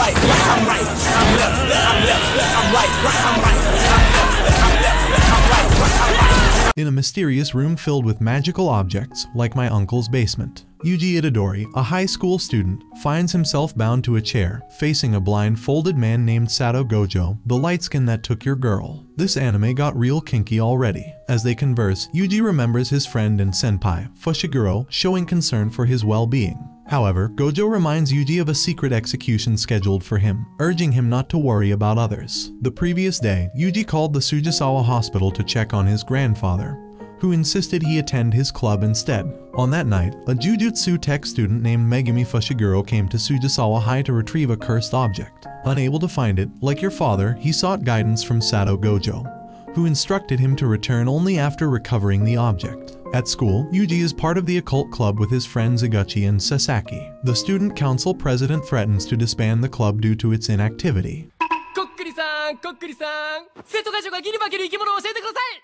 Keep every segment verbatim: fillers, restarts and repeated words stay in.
right, I'm right, I'm left, I'm left, I'm right, I'm right, I'm left, I'm left, I'm right, I'm right. In a mysterious room filled with magical objects, like my uncle's basement, Yuji Itadori, a high school student, finds himself bound to a chair, facing a blindfolded man named Satoru Gojo, the lightskin that took your girl. This anime got real kinky already. As they converse, Yuji remembers his friend and senpai, Fushiguro, showing concern for his well-being. However, Gojo reminds Yuji of a secret execution scheduled for him, urging him not to worry about others. The previous day, Yuji called the Sujisawa Hospital to check on his grandfather, who insisted he attend his club instead. On that night, a Jujutsu Tech student named Megumi Fushiguro came to Sujisawa High to retrieve a cursed object. Unable to find it, like your father, he sought guidance from Satoru Gojo, who instructed him to return only after recovering the object. At school, Yuji is part of the occult club with his friends Iguchi and Sasaki. The student council president threatens to disband the club due to its inactivity.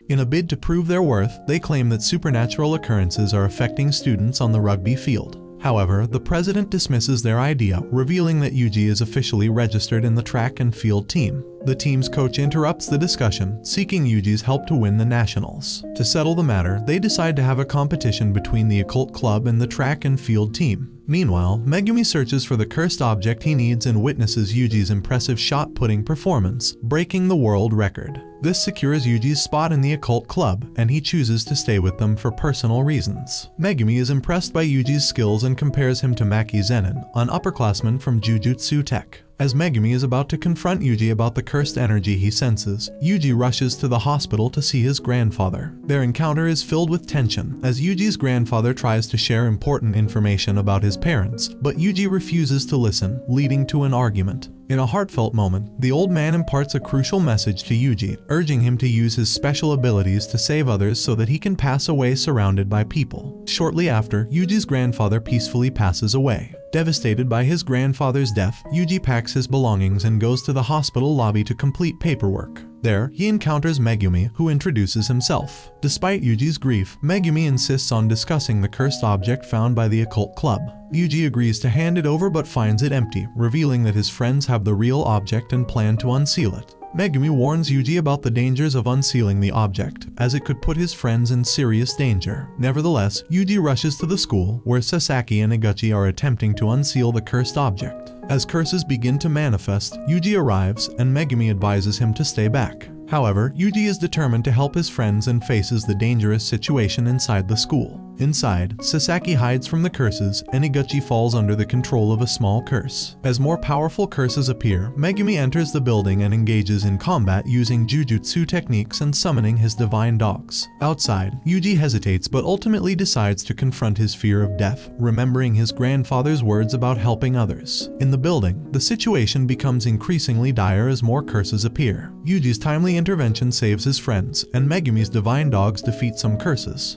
In a bid to prove their worth, they claim that supernatural occurrences are affecting students on the rugby field. However, the president dismisses their idea, revealing that Yuji is officially registered in the track and field team. The team's coach interrupts the discussion, seeking Yuji's help to win the nationals. To settle the matter, they decide to have a competition between the occult club and the track and field team. Meanwhile, Megumi searches for the cursed object he needs and witnesses Yuji's impressive shot-putting performance, breaking the world record. This secures Yuji's spot in the occult club, and he chooses to stay with them for personal reasons. Megumi is impressed by Yuji's skills and compares him to Maki Zenin, an upperclassman from Jujutsu Tech. As Megumi is about to confront Yuji about the cursed energy he senses, Yuji rushes to the hospital to see his grandfather. Their encounter is filled with tension, as Yuji's grandfather tries to share important information about his parents, but Yuji refuses to listen, leading to an argument. In a heartfelt moment, the old man imparts a crucial message to Yuji, urging him to use his special abilities to save others so that he can pass away surrounded by people. Shortly after, Yuji's grandfather peacefully passes away. Devastated by his grandfather's death, Yuji packs his belongings and goes to the hospital lobby to complete paperwork. There, he encounters Megumi, who introduces himself. Despite Yuji's grief, Megumi insists on discussing the cursed object found by the occult club. Yuji agrees to hand it over but finds it empty, revealing that his friends have the real object and plan to unseal it. Megumi warns Yuji about the dangers of unsealing the object, as it could put his friends in serious danger. Nevertheless, Yuji rushes to the school, where Sasaki and Iguchi are attempting to unseal the cursed object. As curses begin to manifest, Yuji arrives, and Megumi advises him to stay back. However, Yuji is determined to help his friends and faces the dangerous situation inside the school. Inside, Sasaki hides from the curses, and Iguchi falls under the control of a small curse. As more powerful curses appear, Megumi enters the building and engages in combat using jujutsu techniques and summoning his divine dogs. Outside, Yuji hesitates but ultimately decides to confront his fear of death, remembering his grandfather's words about helping others. In the building, the situation becomes increasingly dire as more curses appear. Yuji's timely intervention saves his friends, and Megumi's divine dogs defeat some curses.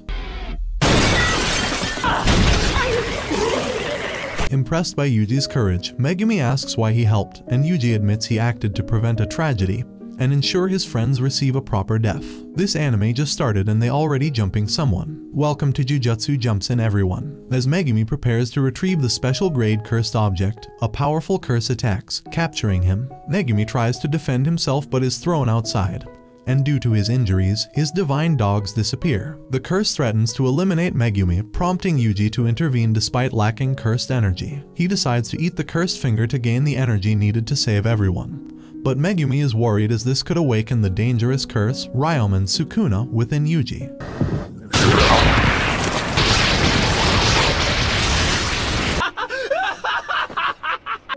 Impressed by Yuji's courage, Megumi asks why he helped, and Yuji admits he acted to prevent a tragedy and ensure his friends receive a proper death. This anime just started and they already jumping someone. Welcome to Jujutsu Jumps in everyone. As Megumi prepares to retrieve the special grade cursed object, a powerful curse attacks, capturing him. Megumi tries to defend himself but is thrown outside, and due to his injuries, his divine dogs disappear. The curse threatens to eliminate Megumi, prompting Yuji to intervene despite lacking cursed energy. He decides to eat the cursed finger to gain the energy needed to save everyone. But Megumi is worried as this could awaken the dangerous curse, Ryomen Sukuna, within Yuji.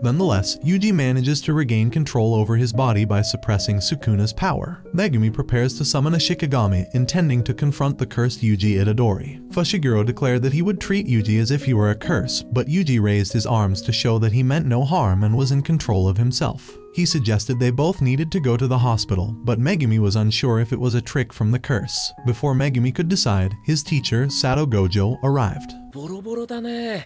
Nonetheless, Yuji manages to regain control over his body by suppressing Sukuna's power. Megumi prepares to summon a Shikigami, intending to confront the cursed Yuji Itadori. Fushiguro declared that he would treat Yuji as if he were a curse, but Yuji raised his arms to show that he meant no harm and was in control of himself. He suggested they both needed to go to the hospital, but Megumi was unsure if it was a trick from the curse. Before Megumi could decide, his teacher, Satoru Gojo, arrived. Gojo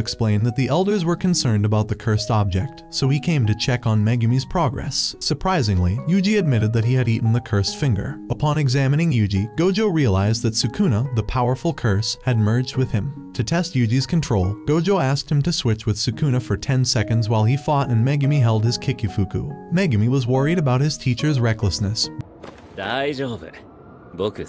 explained that the elders were concerned about the cursed object, so he came to check on Megumi's progress. Surprisingly, Yuji admitted that he had eaten the cursed finger. Upon examining Yuji, Gojo realized that Sukuna, the powerful curse, had merged with him. To test Yuji's control, Gojo asked him to switch with Sukuna for ten seconds while he fought and Megumi held his Kikifuku. Megumi was worried about his teacher's recklessness. But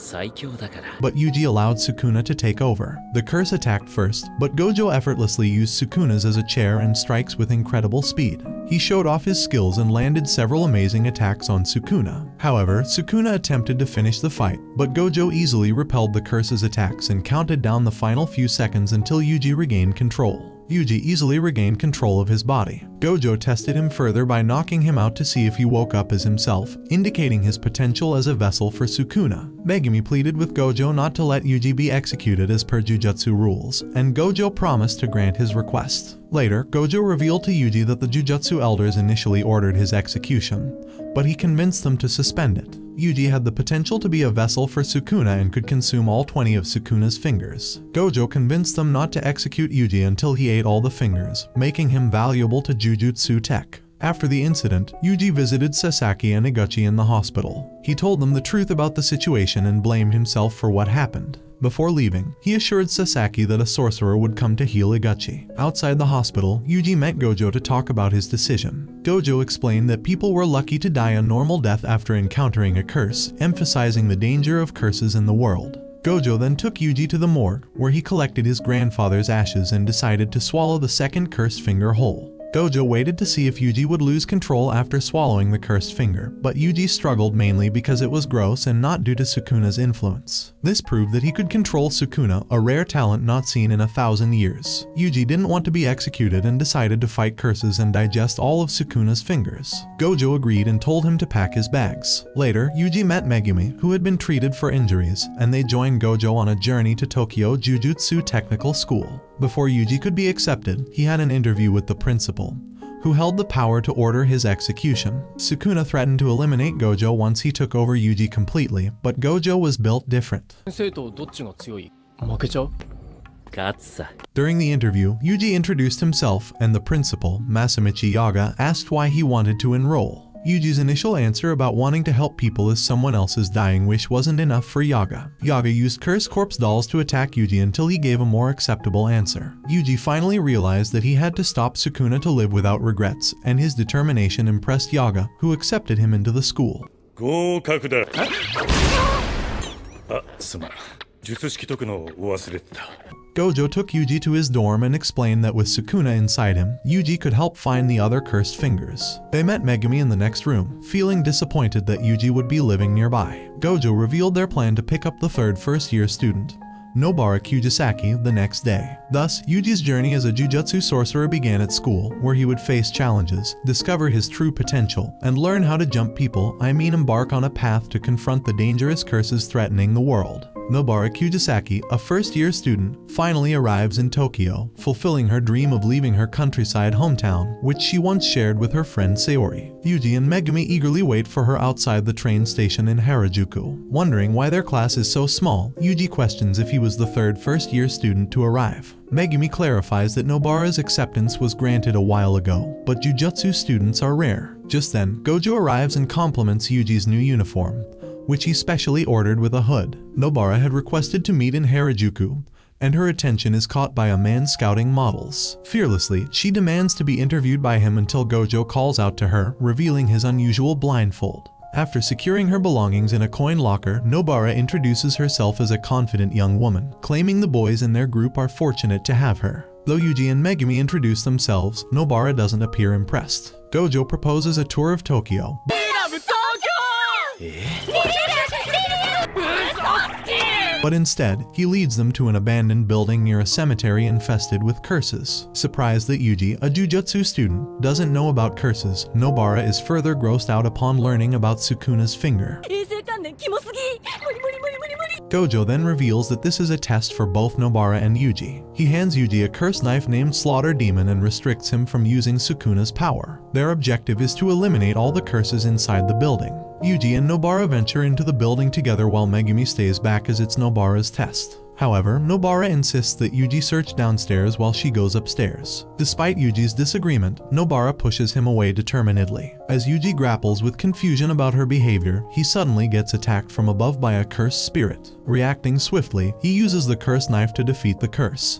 Yuji allowed Sukuna to take over. The curse attacked first, but Gojo effortlessly used Sukuna's as a chair and strikes with incredible speed. He showed off his skills and landed several amazing attacks on Sukuna. However, Sukuna attempted to finish the fight, but Gojo easily repelled the curse's attacks and counted down the final few seconds until Yuji regained control. Yuji easily regained control of his body. Gojo tested him further by knocking him out to see if he woke up as himself, indicating his potential as a vessel for Sukuna. Megumi pleaded with Gojo not to let Yuji be executed as per Jujutsu rules, and Gojo promised to grant his request. Later, Gojo revealed to Yuji that the Jujutsu elders initially ordered his execution, but he convinced them to suspend it. Yuji had the potential to be a vessel for Sukuna and could consume all twenty of Sukuna's fingers. Gojo convinced them not to execute Yuji until he ate all the fingers, making him valuable to Jujutsu Tech. After the incident, Yuji visited Sasaki and Iguchi in the hospital. He told them the truth about the situation and blamed himself for what happened. Before leaving, he assured Sasaki that a sorcerer would come to heal Iguchi. Outside the hospital, Yuji met Gojo to talk about his decision. Gojo explained that people were lucky to die a normal death after encountering a curse, emphasizing the danger of curses in the world. Gojo then took Yuji to the morgue, where he collected his grandfather's ashes and decided to swallow the second cursed finger whole. Gojo waited to see if Yuji would lose control after swallowing the cursed finger, but Yuji struggled mainly because it was gross and not due to Sukuna's influence. This proved that he could control Sukuna, a rare talent not seen in a thousand years. Yuji didn't want to be executed and decided to fight curses and digest all of Sukuna's fingers. Gojo agreed and told him to pack his bags. Later, Yuji met Megumi, who had been treated for injuries, and they joined Gojo on a journey to Tokyo Jujutsu Technical School. Before Yuji could be accepted, he had an interview with the principal, who held the power to order his execution. Sukuna threatened to eliminate Gojo once he took over Yuji completely, but Gojo was built different. During the interview, Yuji introduced himself, and the principal, Masamichi Yaga, asked why he wanted to enroll. Yuji's initial answer about wanting to help people as someone else's dying wish wasn't enough for Yaga. Yaga used cursed corpse dolls to attack Yuji until he gave a more acceptable answer. Yuji finally realized that he had to stop Sukuna to live without regrets, and his determination impressed Yaga, who accepted him into the school. Gojo took Yuji to his dorm and explained that with Sukuna inside him, Yuji could help find the other cursed fingers. They met Megumi in the next room, feeling disappointed that Yuji would be living nearby. Gojo revealed their plan to pick up the third first-year student, Nobara Kugisaki, the next day. Thus, Yuji's journey as a Jujutsu sorcerer began at school, where he would face challenges, discover his true potential, and learn how to jump people, I mean embark on a path to confront the dangerous curses threatening the world. Nobara Kugisaki, a first-year student, finally arrives in Tokyo, fulfilling her dream of leaving her countryside hometown, which she once shared with her friend Sayori. Yuji and Megumi eagerly wait for her outside the train station in Harajuku. Wondering why their class is so small, Yuji questions if he was the third first-year student to arrive. Megumi clarifies that Nobara's acceptance was granted a while ago, but Jujutsu students are rare. Just then, Gojo arrives and compliments Yuji's new uniform, which he specially ordered with a hood. Nobara had requested to meet in Harajuku, and her attention is caught by a man scouting models. Fearlessly, she demands to be interviewed by him until Gojo calls out to her, revealing his unusual blindfold. After securing her belongings in a coin locker, Nobara introduces herself as a confident young woman, claiming the boys in their group are fortunate to have her. Though Yuji and Megumi introduce themselves, Nobara doesn't appear impressed. Gojo proposes a tour of Tokyo. But instead, he leads them to an abandoned building near a cemetery infested with curses. Surprised that Yuji, a Jujutsu student, doesn't know about curses, Nobara is further grossed out upon learning about Sukuna's finger. Gojo then reveals that this is a test for both Nobara and Yuji. He hands Yuji a cursed knife named Slaughter Demon and restricts him from using Sukuna's power. Their objective is to eliminate all the curses inside the building. Yuji and Nobara venture into the building together while Megumi stays back as it's Nobara's test. However, Nobara insists that Yuji search downstairs while she goes upstairs. Despite Yuji's disagreement, Nobara pushes him away determinedly. As Yuji grapples with confusion about her behavior, he suddenly gets attacked from above by a cursed spirit. Reacting swiftly, he uses the cursed knife to defeat the curse.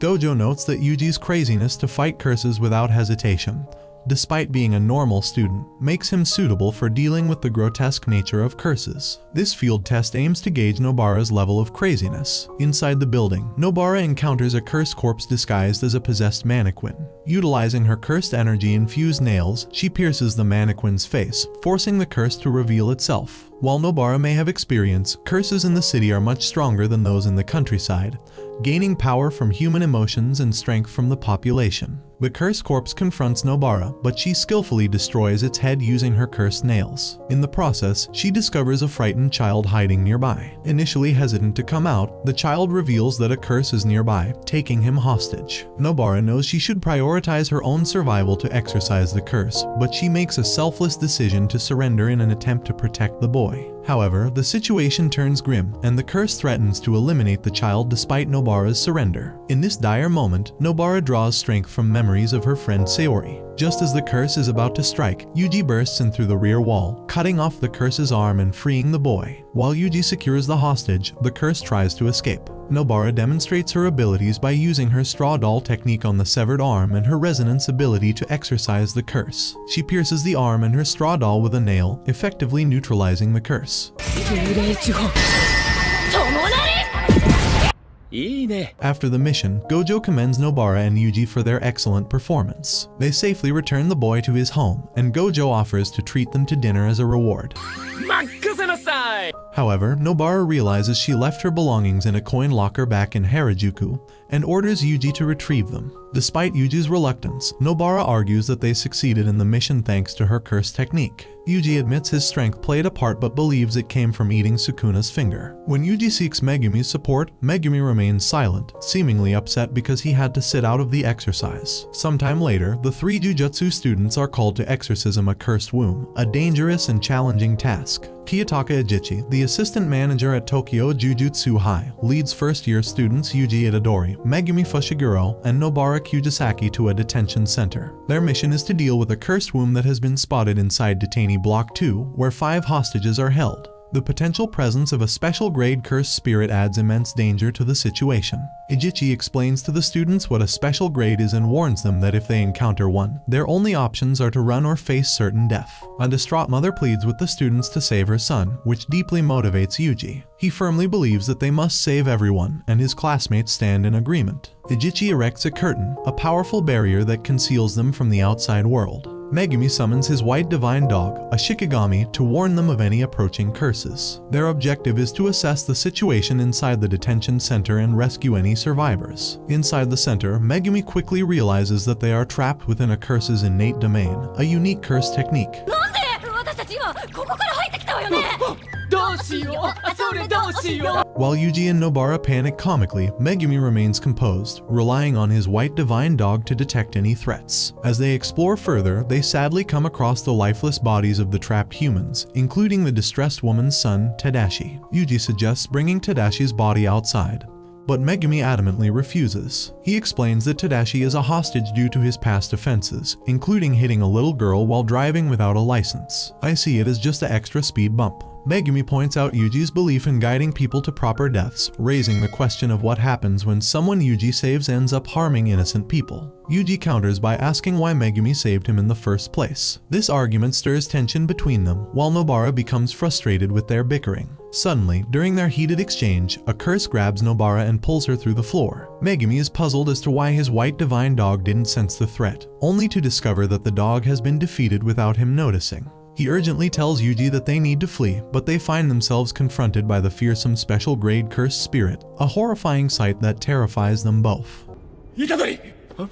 Gojo notes that Yuji's craziness to fight curses without hesitation, despite being a normal student, makes him suitable for dealing with the grotesque nature of curses. This field test aims to gauge Nobara's level of craziness. Inside the building, Nobara encounters a cursed corpse disguised as a possessed mannequin. Utilizing her cursed energy-infused nails, she pierces the mannequin's face, forcing the curse to reveal itself. While Nobara may have experience, curses in the city are much stronger than those in the countryside, gaining power from human emotions and strength from the population. The cursed corpse confronts Nobara, but she skillfully destroys its head using her cursed nails. In the process, she discovers a frightened child hiding nearby. Initially hesitant to come out, the child reveals that a curse is nearby, taking him hostage. Nobara knows she should prioritize her own survival to exorcise the curse, but she makes a selfless decision to surrender in an attempt to protect the boy. However, the situation turns grim, and the curse threatens to eliminate the child despite Nobara's surrender. In this dire moment, Nobara draws strength from memories of her friend Sayori. Just as the curse is about to strike, Yuji bursts in through the rear wall, cutting off the curse's arm and freeing the boy. While Yuji secures the hostage, the curse tries to escape. Nobara demonstrates her abilities by using her straw doll technique on the severed arm and her resonance ability to exorcise the curse. She pierces the arm and her straw doll with a nail, effectively neutralizing the curse. After the mission, Gojo commends Nobara and Yuji for their excellent performance. They safely return the boy to his home, and Gojo offers to treat them to dinner as a reward. However, Nobara realizes she left her belongings in a coin locker back in Harajuku, and orders Yuji to retrieve them. Despite Yuji's reluctance, Nobara argues that they succeeded in the mission thanks to her curse technique. Yuji admits his strength played a part but believes it came from eating Sukuna's finger. When Yuji seeks Megumi's support, Megumi remains silent, seemingly upset because he had to sit out of the exercise. Sometime later, the three Jujutsu students are called to exorcism a cursed womb, a dangerous and challenging task. Kiyotaka Ijichi, the assistant manager at Tokyo Jujutsu High, leads first-year students Yuji Itadori, Megumi Fushiguro, and Nobara Kugisaki to a detention center. Their mission is to deal with a cursed womb that has been spotted inside detainee block two, where five hostages are held. The potential presence of a special-grade cursed spirit adds immense danger to the situation. Ijichi explains to the students what a special grade is and warns them that if they encounter one, their only options are to run or face certain death. A distraught mother pleads with the students to save her son, which deeply motivates Yuji. He firmly believes that they must save everyone, and his classmates stand in agreement. Ijichi erects a curtain, a powerful barrier that conceals them from the outside world. Megumi summons his white divine dog, a Shikigami, to warn them of any approaching curses. Their objective is to assess the situation inside the detention center and rescue any survivors. Inside the center, Megumi quickly realizes that they are trapped within a curse's innate domain, a unique curse technique. While Yuji and Nobara panic comically, Megumi remains composed, relying on his white divine dog to detect any threats. As they explore further, they sadly come across the lifeless bodies of the trapped humans, including the distressed woman's son, Tadashi. Yuji suggests bringing Tadashi's body outside, but Megumi adamantly refuses. He explains that Tadashi is a hostage due to his past offenses, including hitting a little girl while driving without a license. I see it as just an extra speed bump. Megumi points out Yuji's belief in guiding people to proper deaths, raising the question of what happens when someone Yuji saves ends up harming innocent people. Yuji counters by asking why Megumi saved him in the first place. This argument stirs tension between them, while Nobara becomes frustrated with their bickering. Suddenly, during their heated exchange, a curse grabs Nobara and pulls her through the floor. Megumi is puzzled as to why his white divine dog didn't sense the threat, only to discover that the dog has been defeated without him noticing. He urgently tells Yuji that they need to flee, but they find themselves confronted by the fearsome special-grade cursed spirit, a horrifying sight that terrifies them both. Itadori! Huh?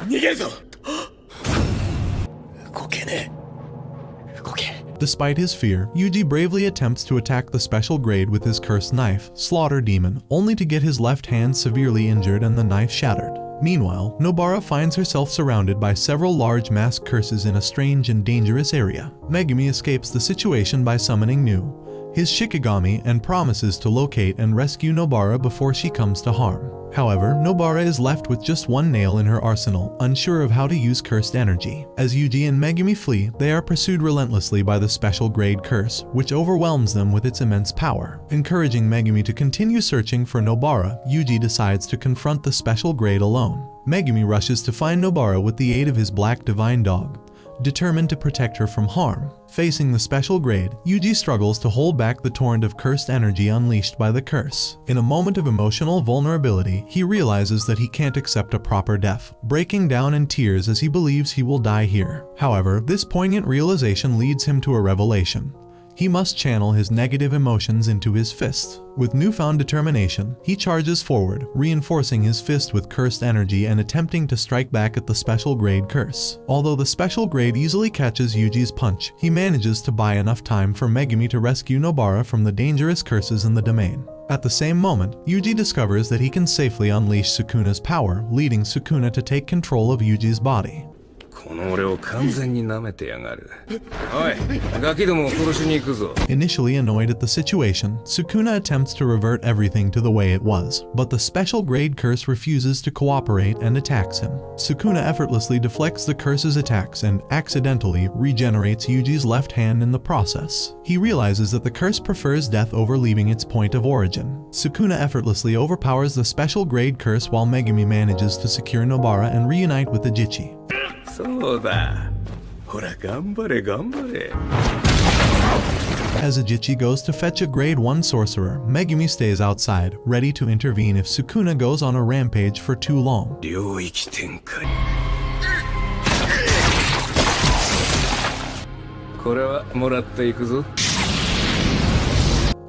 Nigeru zo! Koke ne. Koke. Despite his fear, Yuji bravely attempts to attack the special grade with his cursed knife, Slaughter Demon, only to get his left hand severely injured and the knife shattered. Meanwhile, Nobara finds herself surrounded by several large mass curses in a strange and dangerous area. Megumi escapes the situation by summoning Nue, his Shikigami, and promises to locate and rescue Nobara before she comes to harm. However, Nobara is left with just one nail in her arsenal, unsure of how to use cursed energy. As Yuji and Megumi flee, they are pursued relentlessly by the special grade curse, which overwhelms them with its immense power. Encouraging Megumi to continue searching for Nobara, Yuji decides to confront the special grade alone. Megumi rushes to find Nobara with the aid of his black divine dog, determined to protect her from harm. Facing the special grade, Yuji struggles to hold back the torrent of cursed energy unleashed by the curse. In a moment of emotional vulnerability, he realizes that he can't accept a proper death, breaking down in tears as he believes he will die here. However, this poignant realization leads him to a revelation. He must channel his negative emotions into his fist. With newfound determination, he charges forward, reinforcing his fist with cursed energy and attempting to strike back at the special grade curse. Although the special grade easily catches Yuji's punch, he manages to buy enough time for Megumi to rescue Nobara from the dangerous curses in the domain. At the same moment, Yuji discovers that he can safely unleash Sukuna's power, leading Sukuna to take control of Yuji's body. Initially annoyed at the situation, Sukuna attempts to revert everything to the way it was, but the special grade curse refuses to cooperate and attacks him. Sukuna effortlessly deflects the curse's attacks and accidentally regenerates Yuji's left hand in the process. He realizes that the curse prefers death over leaving its point of origin. Sukuna effortlessly overpowers the special grade curse while Megumi manages to secure Nobara and reunite with Ijichi. As Ijichi goes to fetch a grade one sorcerer, Megumi stays outside, ready to intervene if Sukuna goes on a rampage for too long.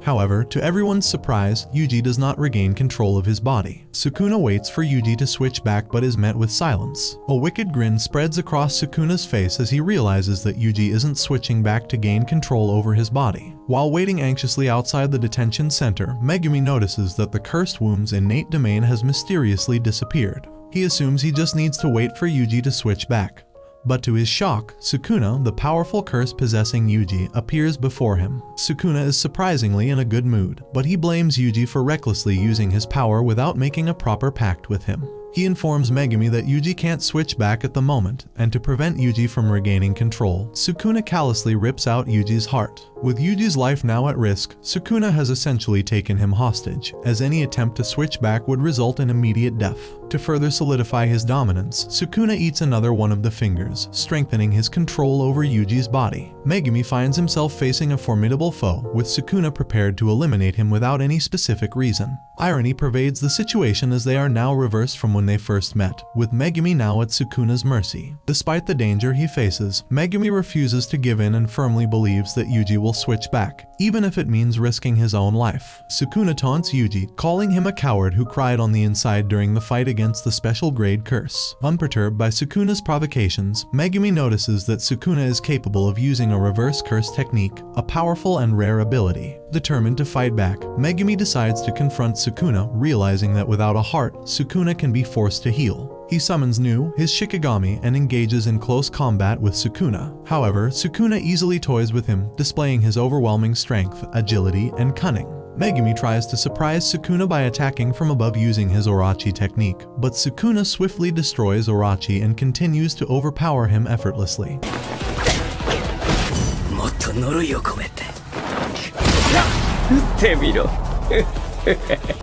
However, to everyone's surprise, Yuji does not regain control of his body. Sukuna waits for Yuji to switch back but is met with silence. A wicked grin spreads across Sukuna's face as he realizes that Yuji isn't switching back to gain control over his body. While waiting anxiously outside the detention center, Megumi notices that the cursed womb's innate domain has mysteriously disappeared. He assumes he just needs to wait for Yuji to switch back. But to his shock, Sukuna, the powerful curse possessing Yuji, appears before him. Sukuna is surprisingly in a good mood, but he blames Yuji for recklessly using his power without making a proper pact with him. He informs Megumi that Yuji can't switch back at the moment, and to prevent Yuji from regaining control, Sukuna callously rips out Yuji's heart. With Yuji's life now at risk, Sukuna has essentially taken him hostage, as any attempt to switch back would result in immediate death. To further solidify his dominance, Sukuna eats another one of the fingers, strengthening his control over Yuji's body. Megumi finds himself facing a formidable foe, with Sukuna prepared to eliminate him without any specific reason. Irony pervades the situation as they are now reversed from when they first met, with Megumi now at Sukuna's mercy. Despite the danger he faces, Megumi refuses to give in and firmly believes that Yuji will switch back, even if it means risking his own life. Sukuna taunts Yuji, calling him a coward who cried on the inside during the fight against the special grade curse. Unperturbed by Sukuna's provocations, Megumi notices that Sukuna is capable of using a reverse curse technique, a powerful and rare ability. Determined to fight back, Megumi decides to confront Sukuna, realizing that without a heart, Sukuna can be forced to heal. He summons Nue, his Shikigami, and engages in close combat with Sukuna. However, Sukuna easily toys with him, displaying his overwhelming strength, agility, and cunning. Megumi tries to surprise Sukuna by attacking from above using his Orochi technique, but Sukuna swiftly destroys Orochi and continues to overpower him effortlessly.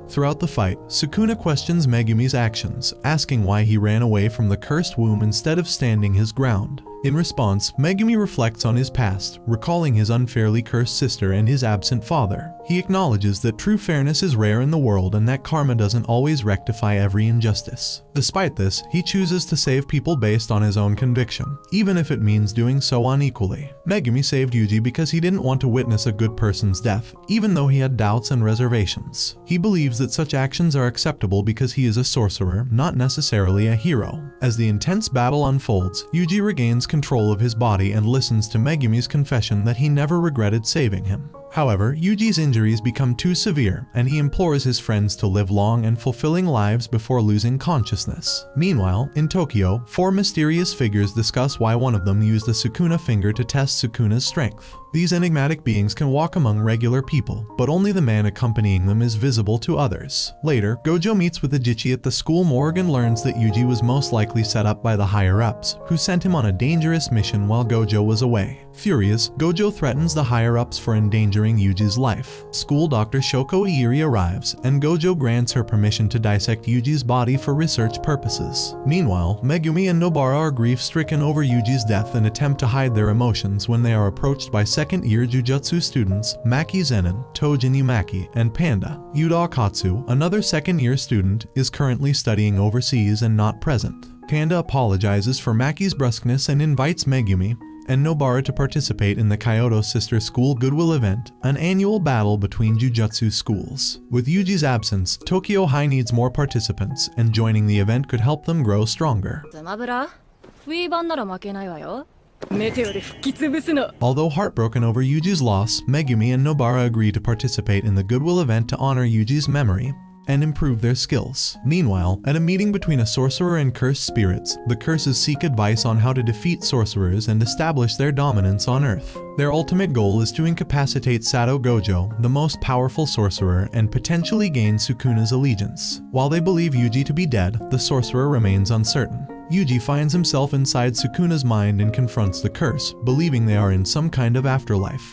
Throughout the fight, Sukuna questions Megumi's actions, asking why he ran away from the cursed womb instead of standing his ground. In response, Megumi reflects on his past, recalling his unfairly cursed sister and his absent father. He acknowledges that true fairness is rare in the world and that karma doesn't always rectify every injustice. Despite this, he chooses to save people based on his own conviction, even if it means doing so unequally. Megumi saved Yuji because he didn't want to witness a good person's death, even though he had doubts and reservations. He believes that such actions are acceptable because he is a sorcerer, not necessarily a hero. As the intense battle unfolds, Yuji regains control of his body and listens to Megumi's confession that he never regretted saving him. However, Yuji's injuries become too severe, and he implores his friends to live long and fulfilling lives before losing consciousness. Meanwhile, in Tokyo, four mysterious figures discuss why one of them used the Sukuna finger to test Sukuna's strength. These enigmatic beings can walk among regular people, but only the man accompanying them is visible to others. Later, Gojo meets with Ijichi at the school morgue and learns that Yuji was most likely set up by the higher-ups, who sent him on a dangerous mission while Gojo was away. Furious, Gojo threatens the higher-ups for endangering Yuji's life. School doctor Shoko Ieiri arrives, and Gojo grants her permission to dissect Yuji's body for research purposes. Meanwhile, Megumi and Nobara are grief-stricken over Yuji's death and attempt to hide their emotions when they are approached by second-year Jujutsu students Maki Zenin, Toge Inumaki, and Panda. Yuta Akatsu, another second-year student, is currently studying overseas and not present. Panda apologizes for Maki's brusqueness and invites Megumi and Nobara to participate in the Kyoto Sister School Goodwill event, an annual battle between Jujutsu schools. With Yuji's absence, Tokyo High needs more participants, and joining the event could help them grow stronger. Although heartbroken over Yuji's loss, Megumi and Nobara agree to participate in the Goodwill event to honor Yuji's memory and improve their skills. Meanwhile, at a meeting between a sorcerer and cursed spirits, the curses seek advice on how to defeat sorcerers and establish their dominance on Earth. Their ultimate goal is to incapacitate Satoru Gojo, the most powerful sorcerer, and potentially gain Sukuna's allegiance. While they believe Yuji to be dead, the sorcerer remains uncertain. Yuji finds himself inside Sukuna's mind and confronts the curse, believing they are in some kind of afterlife.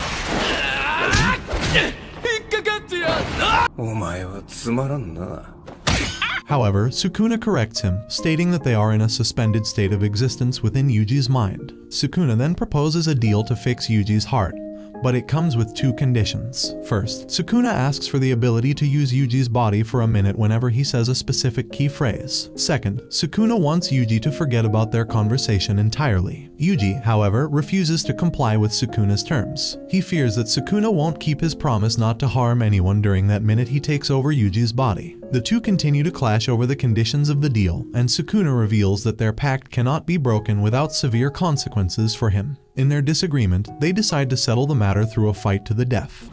However, Sukuna corrects him, stating that they are in a suspended state of existence within Yuji's mind. Sukuna then proposes a deal to fix Yuji's heart, but it comes with two conditions. First, Sukuna asks for the ability to use Yuji's body for a minute whenever he says a specific key phrase. Second, Sukuna wants Yuji to forget about their conversation entirely. Yuji, however, refuses to comply with Sukuna's terms. He fears that Sukuna won't keep his promise not to harm anyone during that minute he takes over Yuji's body. The two continue to clash over the conditions of the deal, and Sukuna reveals that their pact cannot be broken without severe consequences for him. In their disagreement, they decide to settle the matter through a fight to the death.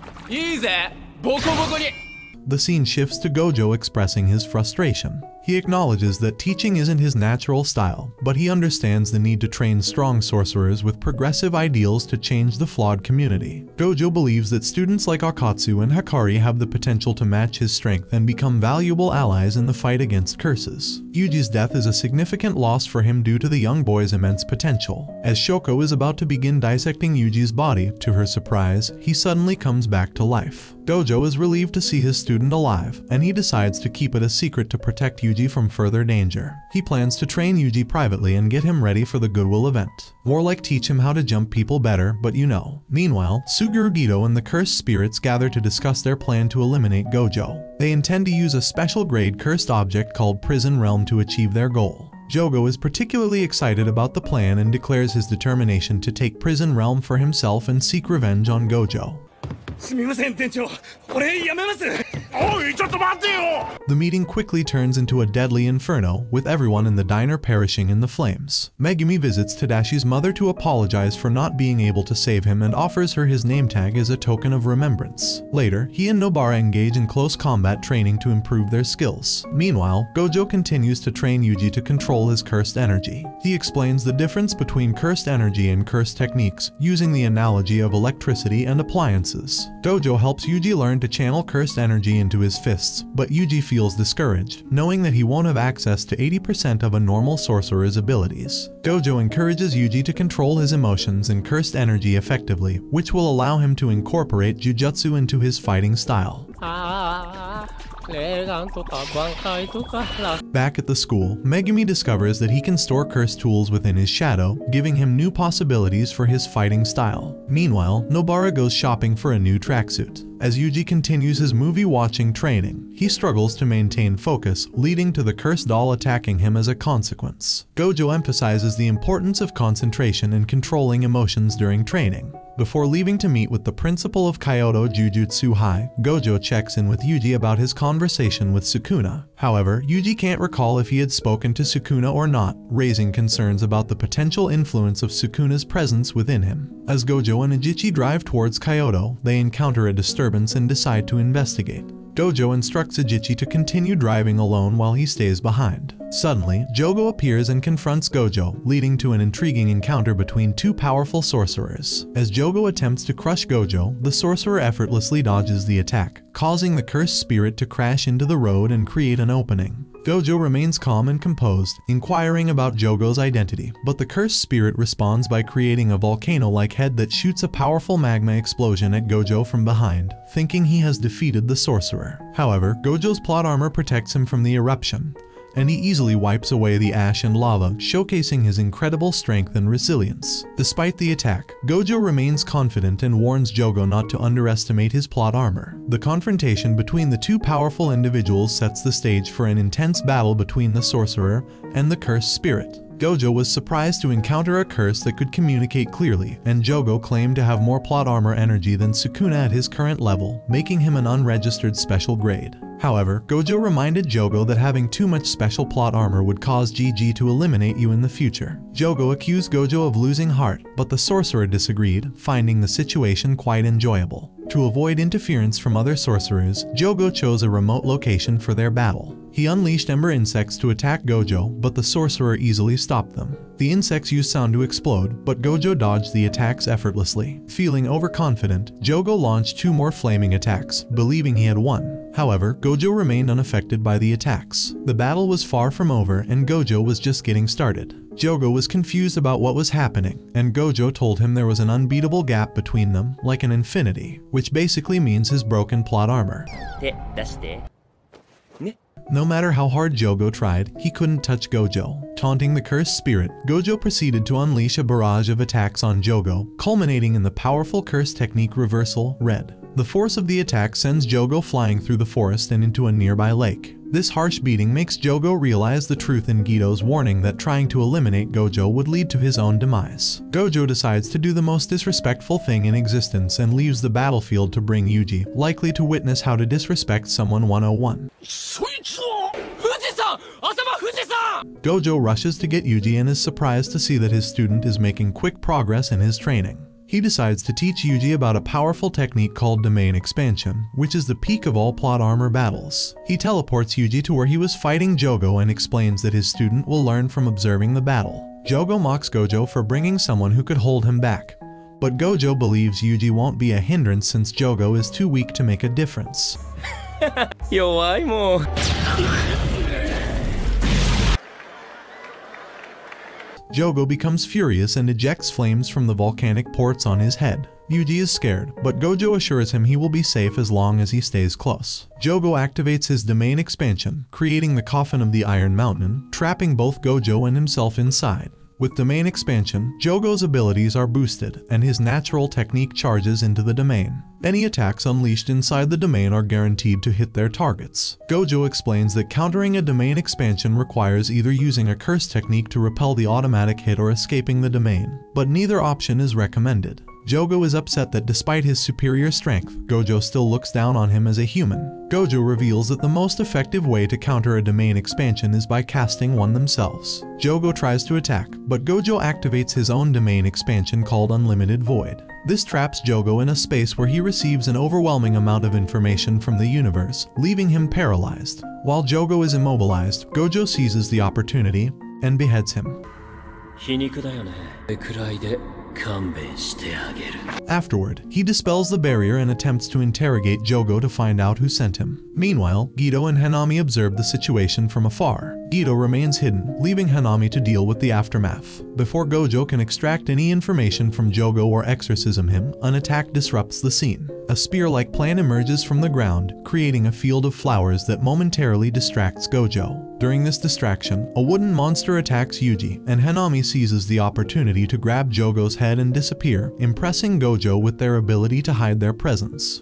The scene shifts to Gojo expressing his frustration. He acknowledges that teaching isn't his natural style, but he understands the need to train strong sorcerers with progressive ideals to change the flawed community. Gojo believes that students like Akatsu and Hikari have the potential to match his strength and become valuable allies in the fight against curses. Yuji's death is a significant loss for him due to the young boy's immense potential. As Shoko is about to begin dissecting Yuji's body, to her surprise, he suddenly comes back to life. Gojo is relieved to see his student alive, and he decides to keep it a secret to protect Yuji from further danger. He plans to train Yuji privately and get him ready for the Goodwill event. More like teach him how to jump people better, but you know. Meanwhile, Suguru Geto and the cursed spirits gather to discuss their plan to eliminate Gojo. They intend to use a special grade cursed object called Prison Realm to achieve their goal. Jogo is particularly excited about the plan and declares his determination to take Prison Realm for himself and seek revenge on Gojo. The meeting quickly turns into a deadly inferno, with everyone in the diner perishing in the flames. Megumi visits Tadashi's mother to apologize for not being able to save him and offers her his nametag as a token of remembrance. Later, he and Nobara engage in close combat training to improve their skills. Meanwhile, Gojo continues to train Yuji to control his cursed energy. He explains the difference between cursed energy and cursed techniques, using the analogy of electricity and appliances. Gojo helps Yuji learn to channel cursed energy into his fists, but Yuji feels discouraged, knowing that he won't have access to eighty percent of a normal sorcerer's abilities. Gojo encourages Yuji to control his emotions and cursed energy effectively, which will allow him to incorporate Jujutsu into his fighting style. Back at the school, Megumi discovers that he can store cursed tools within his shadow, giving him new possibilities for his fighting style. Meanwhile, Nobara goes shopping for a new tracksuit. As Yuji continues his movie-watching training, he struggles to maintain focus, leading to the cursed doll attacking him as a consequence. Gojo emphasizes the importance of concentration and controlling emotions during training. Before leaving to meet with the principal of Kyoto Jujutsu High, Gojo checks in with Yuji about his conversation with Sukuna. However, Yuji can't recall if he had spoken to Sukuna or not, raising concerns about the potential influence of Sukuna's presence within him. As Gojo and Ijichi drive towards Kyoto, they encounter a disturbance and decide to investigate. Gojo instructs Ijichi to continue driving alone while he stays behind. Suddenly, Jogo appears and confronts Gojo, leading to an intriguing encounter between two powerful sorcerers. As Jogo attempts to crush Gojo, the sorcerer effortlessly dodges the attack, causing the cursed spirit to crash into the road and create an opening. Gojo remains calm and composed, inquiring about Jogo's identity, but the cursed spirit responds by creating a volcano-like head that shoots a powerful magma explosion at Gojo from behind, thinking he has defeated the sorcerer. However, Gojo's plot armor protects him from the eruption, and he easily wipes away the ash and lava, showcasing his incredible strength and resilience. Despite the attack, Gojo remains confident and warns Jogo not to underestimate his plot armor. The confrontation between the two powerful individuals sets the stage for an intense battle between the sorcerer and the cursed spirit. Gojo was surprised to encounter a curse that could communicate clearly, and Jogo claimed to have more plot armor energy than Sukuna at his current level, making him an unregistered special grade. However, Gojo reminded Jogo that having too much special plot armor would cause G G to eliminate you in the future. Jogo accused Gojo of losing heart, but the sorcerer disagreed, finding the situation quite enjoyable. To avoid interference from other sorcerers, Jogo chose a remote location for their battle. He unleashed ember insects to attack Gojo, but the sorcerer easily stopped them. The insects used sound to explode, but Gojo dodged the attacks effortlessly. Feeling overconfident, Jogo launched two more flaming attacks, believing he had won. However, Gojo remained unaffected by the attacks. The battle was far from over, and Gojo was just getting started. Jogo was confused about what was happening, and Gojo told him there was an unbeatable gap between them, like an infinity, which basically means his broken plot armor. No matter how hard Jogo tried, he couldn't touch Gojo. Taunting the cursed spirit, Gojo proceeded to unleash a barrage of attacks on Jogo, culminating in the powerful curse technique reversal, red. The force of the attack sends Jogo flying through the forest and into a nearby lake. This harsh beating makes Jogo realize the truth in Geto's warning that trying to eliminate Gojo would lead to his own demise. Gojo decides to do the most disrespectful thing in existence and leaves the battlefield to bring Yuji, likely to witness how to disrespect someone one oh one. Gojo rushes to get Yuji and is surprised to see that his student is making quick progress in his training. He decides to teach Yuji about a powerful technique called Domain Expansion, which is the peak of all plot armor battles. He teleports Yuji to where he was fighting Jogo and explains that his student will learn from observing the battle. Jogo mocks Gojo for bringing someone who could hold him back, but Gojo believes Yuji won't be a hindrance since Jogo is too weak to make a difference. Jogo becomes furious and ejects flames from the volcanic ports on his head. Yuji is scared, but Gojo assures him he will be safe as long as he stays close. Jogo activates his Domain Expansion, creating the coffin of the Iron Mountain, trapping both Gojo and himself inside. With Domain Expansion, Jogo's abilities are boosted, and his natural technique charges into the domain. Any attacks unleashed inside the domain are guaranteed to hit their targets. Gojo explains that countering a Domain Expansion requires either using a curse technique to repel the automatic hit or escaping the domain, but neither option is recommended. Jogo is upset that despite his superior strength, Gojo still looks down on him as a human. Gojo reveals that the most effective way to counter a Domain Expansion is by casting one themselves. Jogo tries to attack, but Gojo activates his own Domain Expansion called Unlimited Void. This traps Jogo in a space where he receives an overwhelming amount of information from the universe, leaving him paralyzed. While Jogo is immobilized, Gojo seizes the opportunity and beheads him. Afterward, he dispels the barrier and attempts to interrogate Jogo to find out who sent him. Meanwhile, Geto and Hanami observe the situation from afar. Geto remains hidden, leaving Hanami to deal with the aftermath. Before Gojo can extract any information from Jogo or exorcism him, an attack disrupts the scene. A spear-like plant emerges from the ground, creating a field of flowers that momentarily distracts Gojo. During this distraction, a wooden monster attacks Yuji, and Hanami seizes the opportunity to grab Jogo's head and disappear, impressing Gojo with their ability to hide their presence.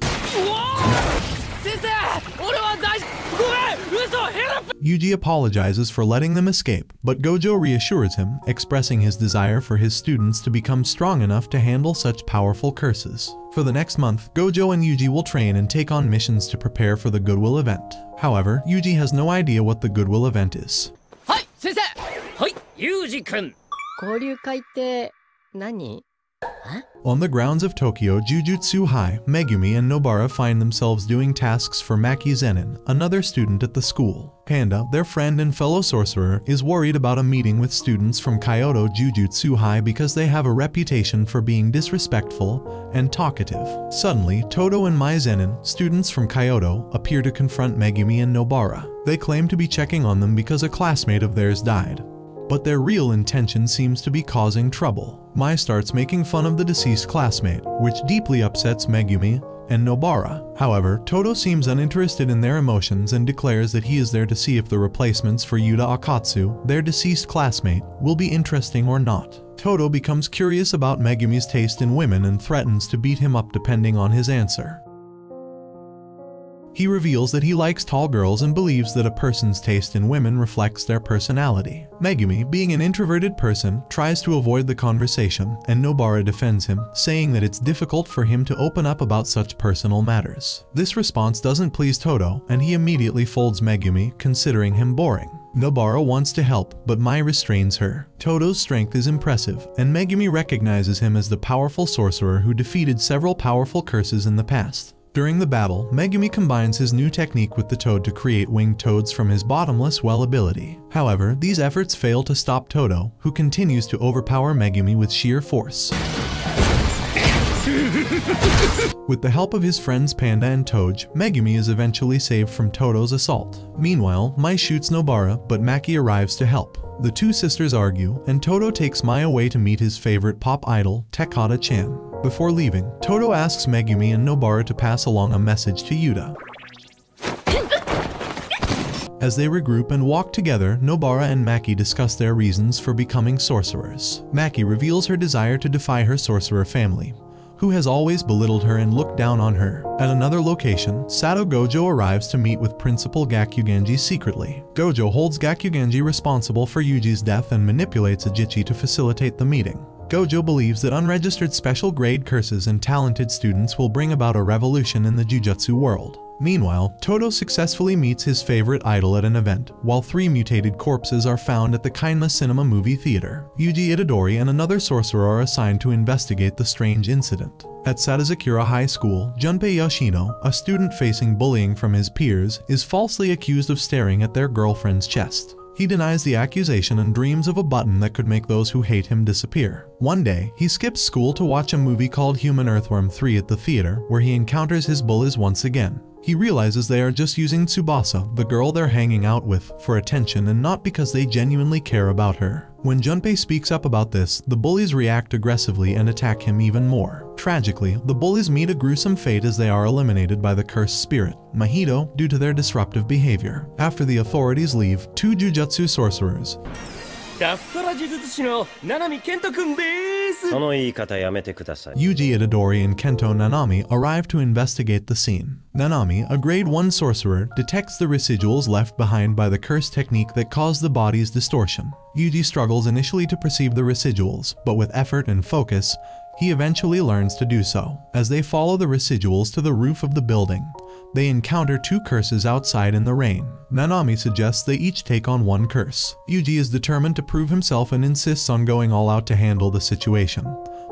Yuji apologizes for letting them escape, but Gojo reassures him, expressing his desire for his students to become strong enough to handle such powerful curses. For the next month, Gojo and Yuji will train and take on missions to prepare for the Goodwill event. However, Yuji has no idea what the Goodwill event is. Hi, Sensei! Hi, Yuji-kun! Goryukai te nani? Huh? On the grounds of Tokyo Jujutsu High, Megumi and Nobara find themselves doing tasks for Maki Zenin, another student at the school. Panda, their friend and fellow sorcerer, is worried about a meeting with students from Kyoto Jujutsu High because they have a reputation for being disrespectful and talkative. Suddenly, Todo and Mai Zenin, students from Kyoto, appear to confront Megumi and Nobara. They claim to be checking on them because a classmate of theirs died, but their real intention seems to be causing trouble. Mai starts making fun of the deceased classmate, which deeply upsets Megumi and Nobara. However, Todo seems uninterested in their emotions and declares that he is there to see if the replacements for Yuta Akatsu, their deceased classmate, will be interesting or not. Todo becomes curious about Megumi's taste in women and threatens to beat him up depending on his answer. He reveals that he likes tall girls and believes that a person's taste in women reflects their personality. Megumi, being an introverted person, tries to avoid the conversation, and Nobara defends him, saying that it's difficult for him to open up about such personal matters. This response doesn't please Todo, and he immediately folds Megumi, considering him boring. Nobara wants to help, but Mai restrains her. Todo's strength is impressive, and Megumi recognizes him as the powerful sorcerer who defeated several powerful curses in the past. During the battle, Megumi combines his new technique with the toad to create winged toads from his bottomless well ability. However, these efforts fail to stop Todo, who continues to overpower Megumi with sheer force. With the help of his friends Panda and Toge, Megumi is eventually saved from Todo's assault. Meanwhile, Mai shoots Nobara, but Maki arrives to help. The two sisters argue, and Todo takes Mai away to meet his favorite pop idol, Tekata-chan. Before leaving, Todo asks Megumi and Nobara to pass along a message to Yuta. As they regroup and walk together, Nobara and Maki discuss their reasons for becoming sorcerers. Maki reveals her desire to defy her sorcerer family, who has always belittled her and looked down on her. At another location, Satoru Gojo arrives to meet with Principal Gakuganji secretly. Gojo holds Gakuganji responsible for Yuji's death and manipulates Ijichi to facilitate the meeting. Gojo believes that unregistered special grade curses and talented students will bring about a revolution in the Jujutsu world. Meanwhile, Todo successfully meets his favorite idol at an event, while three mutated corpses are found at the Kainma Cinema Movie Theater. Yuji Itadori and another sorcerer are assigned to investigate the strange incident. At Sadazakura High School, Junpei Yoshino, a student facing bullying from his peers, is falsely accused of staring at their girlfriend's chest. He denies the accusation and dreams of a button that could make those who hate him disappear. One day, he skips school to watch a movie called Human Earthworm three at the theater, where he encounters his bullies once again. He realizes they are just using Tsubasa, the girl they're hanging out with, for attention and not because they genuinely care about her. When Junpei speaks up about this, the bullies react aggressively and attack him even more. Tragically, the bullies meet a gruesome fate as they are eliminated by the cursed spirit, Mahito, due to their disruptive behavior. After the authorities leave, two Jujutsu sorcerers, Yuji Itadori and Kento Nanami, arrive to investigate the scene. Nanami, a grade one sorcerer, detects the residuals left behind by the curse technique that caused the body's distortion. Yuji struggles initially to perceive the residuals, but with effort and focus, he eventually learns to do so. As they follow the residuals to the roof of the building, they encounter two curses outside in the rain. Nanami suggests they each take on one curse. Yuji is determined to prove himself and insists on going all out to handle the situation,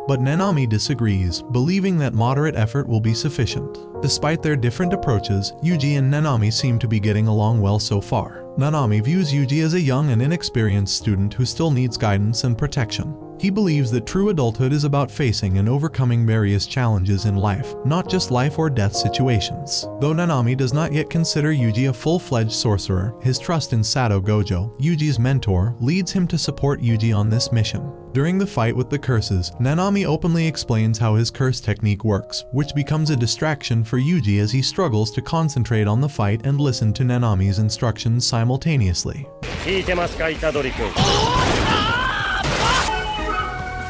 but Nanami disagrees, believing that moderate effort will be sufficient. Despite their different approaches, Yuji and Nanami seem to be getting along well so far. Nanami views Yuji as a young and inexperienced student who still needs guidance and protection. He believes that true adulthood is about facing and overcoming various challenges in life, not just life or death situations. Though Nanami does not yet consider Yuji a full-fledged sorcerer, his trust in Satoru Gojo, Yuji's mentor, leads him to support Yuji on this mission. During the fight with the curses, Nanami openly explains how his curse technique works, which becomes a distraction for Yuji as he struggles to concentrate on the fight and listen to Nanami's instructions simultaneously.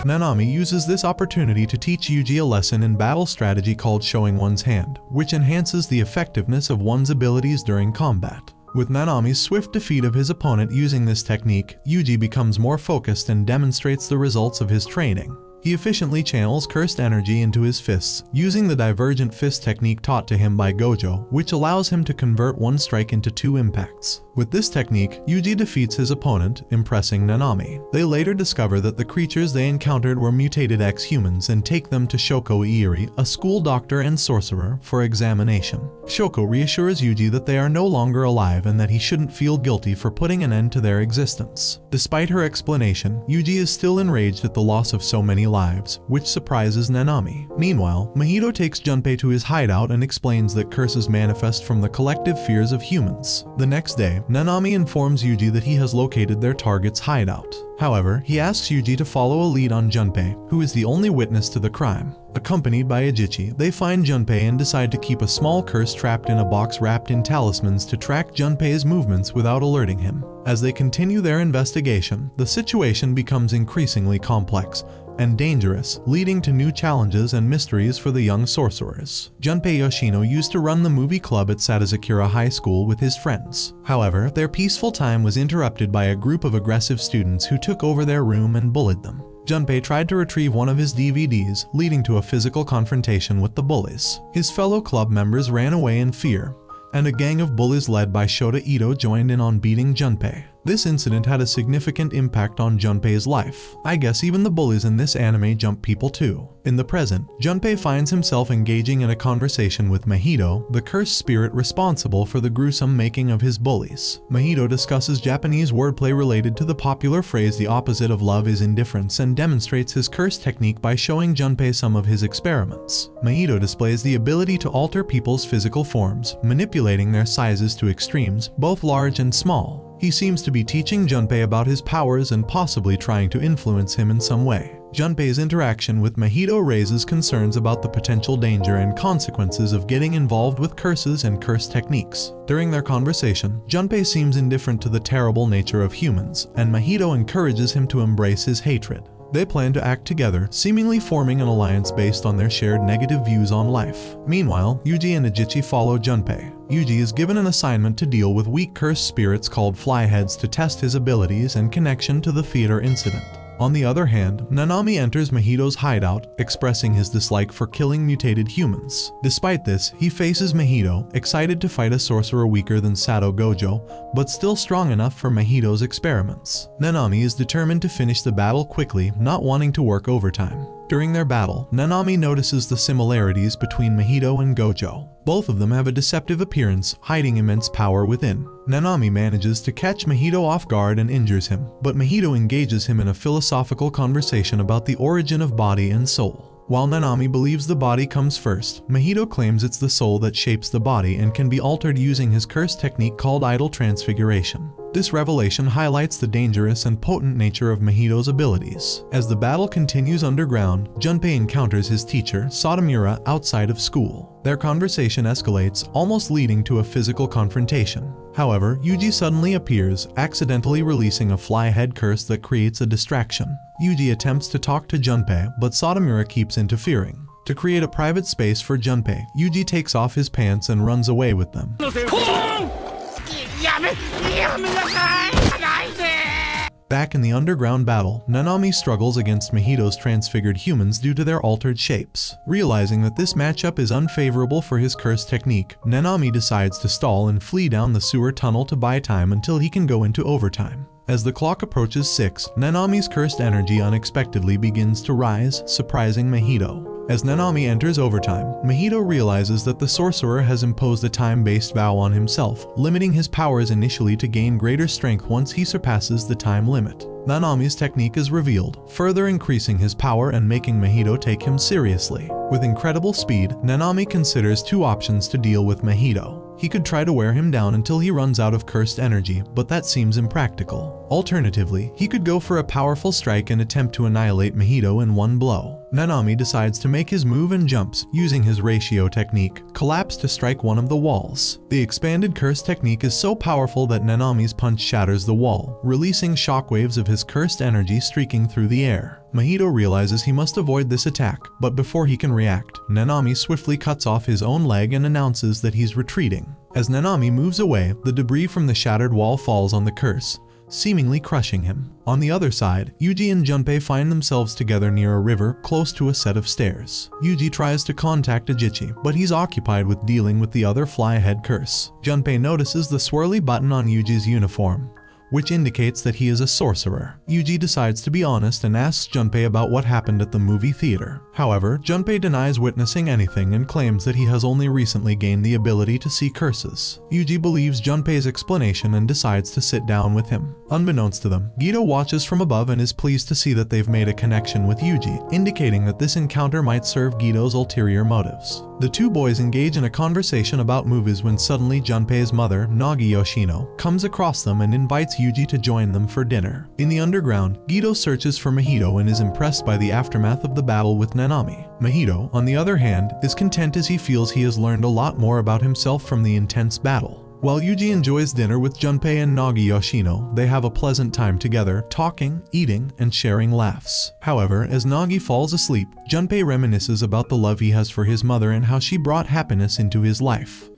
Nanami uses this opportunity to teach Yuji a lesson in battle strategy called showing one's hand, which enhances the effectiveness of one's abilities during combat. With Nanami's swift defeat of his opponent using this technique, Yuji becomes more focused and demonstrates the results of his training. He efficiently channels cursed energy into his fists, using the divergent fist technique taught to him by Gojo, which allows him to convert one strike into two impacts. With this technique, Yuji defeats his opponent, impressing Nanami. They later discover that the creatures they encountered were mutated ex-humans and take them to Shoko Ieiri, a school doctor and sorcerer, for examination. Shoko reassures Yuji that they are no longer alive and that he shouldn't feel guilty for putting an end to their existence. Despite her explanation, Yuji is still enraged at the loss of so many lives. lives, which surprises Nanami. Meanwhile, Mahito takes Junpei to his hideout and explains that curses manifest from the collective fears of humans. The next day, Nanami informs Yuji that he has located their target's hideout. However, he asks Yuji to follow a lead on Junpei, who is the only witness to the crime. Accompanied by Ijichi, they find Junpei and decide to keep a small curse trapped in a box wrapped in talismans to track Junpei's movements without alerting him. As they continue their investigation, the situation becomes increasingly complex and dangerous, leading to new challenges and mysteries for the young sorcerers. Junpei Yoshino used to run the movie club at Sadazakura High School with his friends. However, their peaceful time was interrupted by a group of aggressive students who took over their room and bullied them. Junpei tried to retrieve one of his D V Ds, leading to a physical confrontation with the bullies. His fellow club members ran away in fear, and a gang of bullies led by Shota Ito joined in on beating Junpei. This incident had a significant impact on Junpei's life. I guess even the bullies in this anime jump people too. In the present, Junpei finds himself engaging in a conversation with Mahito, the cursed spirit responsible for the gruesome making of his bullies. Mahito discusses Japanese wordplay related to the popular phrase "the opposite of love is indifference" and demonstrates his curse technique by showing Junpei some of his experiments. Mahito displays the ability to alter people's physical forms, manipulating their sizes to extremes, both large and small. He seems to be teaching Junpei about his powers and possibly trying to influence him in some way. Junpei's interaction with Mahito raises concerns about the potential danger and consequences of getting involved with curses and curse techniques. During their conversation, Junpei seems indifferent to the terrible nature of humans, and Mahito encourages him to embrace his hatred. They plan to act together, seemingly forming an alliance based on their shared negative views on life. Meanwhile, Yuji and Ijichi follow Junpei. Yuji is given an assignment to deal with weak cursed spirits called flyheads to test his abilities and connection to the theater incident. On the other hand, Nanami enters Mahito's hideout, expressing his dislike for killing mutated humans. Despite this, he faces Mahito, excited to fight a sorcerer weaker than Satoru Gojo, but still strong enough for Mahito's experiments. Nanami is determined to finish the battle quickly, not wanting to work overtime. During their battle, Nanami notices the similarities between Mahito and Gojo. Both of them have a deceptive appearance, hiding immense power within. Nanami manages to catch Mahito off guard and injures him, but Mahito engages him in a philosophical conversation about the origin of body and soul. While Nanami believes the body comes first, Mahito claims it's the soul that shapes the body and can be altered using his cursed technique called idol transfiguration. This revelation highlights the dangerous and potent nature of Mahito's abilities. As the battle continues underground, Junpei encounters his teacher, Satomura, outside of school. Their conversation escalates, almost leading to a physical confrontation. However, Yuji suddenly appears, accidentally releasing a fly head curse that creates a distraction. Yuji attempts to talk to Junpei, but Satomura keeps interfering. To create a private space for Junpei, Yuji takes off his pants and runs away with them. Back in the underground battle, Nanami struggles against Mahito's transfigured humans due to their altered shapes. Realizing that this matchup is unfavorable for his curse technique, Nanami decides to stall and flee down the sewer tunnel to buy time until he can go into overtime. As the clock approaches six, Nanami's cursed energy unexpectedly begins to rise, surprising Mahito. As Nanami enters overtime, Mahito realizes that the sorcerer has imposed a time-based vow on himself, limiting his powers initially to gain greater strength once he surpasses the time limit. Nanami's technique is revealed, further increasing his power and making Mahito take him seriously. With incredible speed, Nanami considers two options to deal with Mahito. He could try to wear him down until he runs out of cursed energy, but that seems impractical. Alternatively, he could go for a powerful strike and attempt to annihilate Mahito in one blow. Nanami decides to make his move and jumps, using his ratio technique, collapse to strike one of the walls. The expanded curse technique is so powerful that Nanami's punch shatters the wall, releasing shockwaves of his cursed energy streaking through the air. Mahito realizes he must avoid this attack, but before he can react, Nanami swiftly cuts off his own leg and announces that he's retreating. As Nanami moves away, the debris from the shattered wall falls on the curse, seemingly crushing him. On the other side, Yuji and Junpei find themselves together near a river close to a set of stairs. Yuji tries to contact Ijichi, but he's occupied with dealing with the other fly-ahead curse. Junpei notices the swirly button on Yuji's uniform, which indicates that he is a sorcerer. Yuji decides to be honest and asks Junpei about what happened at the movie theater. However, Junpei denies witnessing anything and claims that he has only recently gained the ability to see curses. Yuji believes Junpei's explanation and decides to sit down with him. Unbeknownst to them, Geto watches from above and is pleased to see that they've made a connection with Yuji, indicating that this encounter might serve Geto's ulterior motives. The two boys engage in a conversation about movies when suddenly Junpei's mother, Nagi Yoshino, comes across them and invites Yuji to join them for dinner. In the underground, Geto searches for Mahito and is impressed by the aftermath of the battle with Nanami. Mahito, on the other hand, is content as he feels he has learned a lot more about himself from the intense battle. While Yuji enjoys dinner with Junpei and Nagi Yoshino, they have a pleasant time together, talking, eating, and sharing laughs. However, as Nagi falls asleep, Junpei reminisces about the love he has for his mother and how she brought happiness into his life.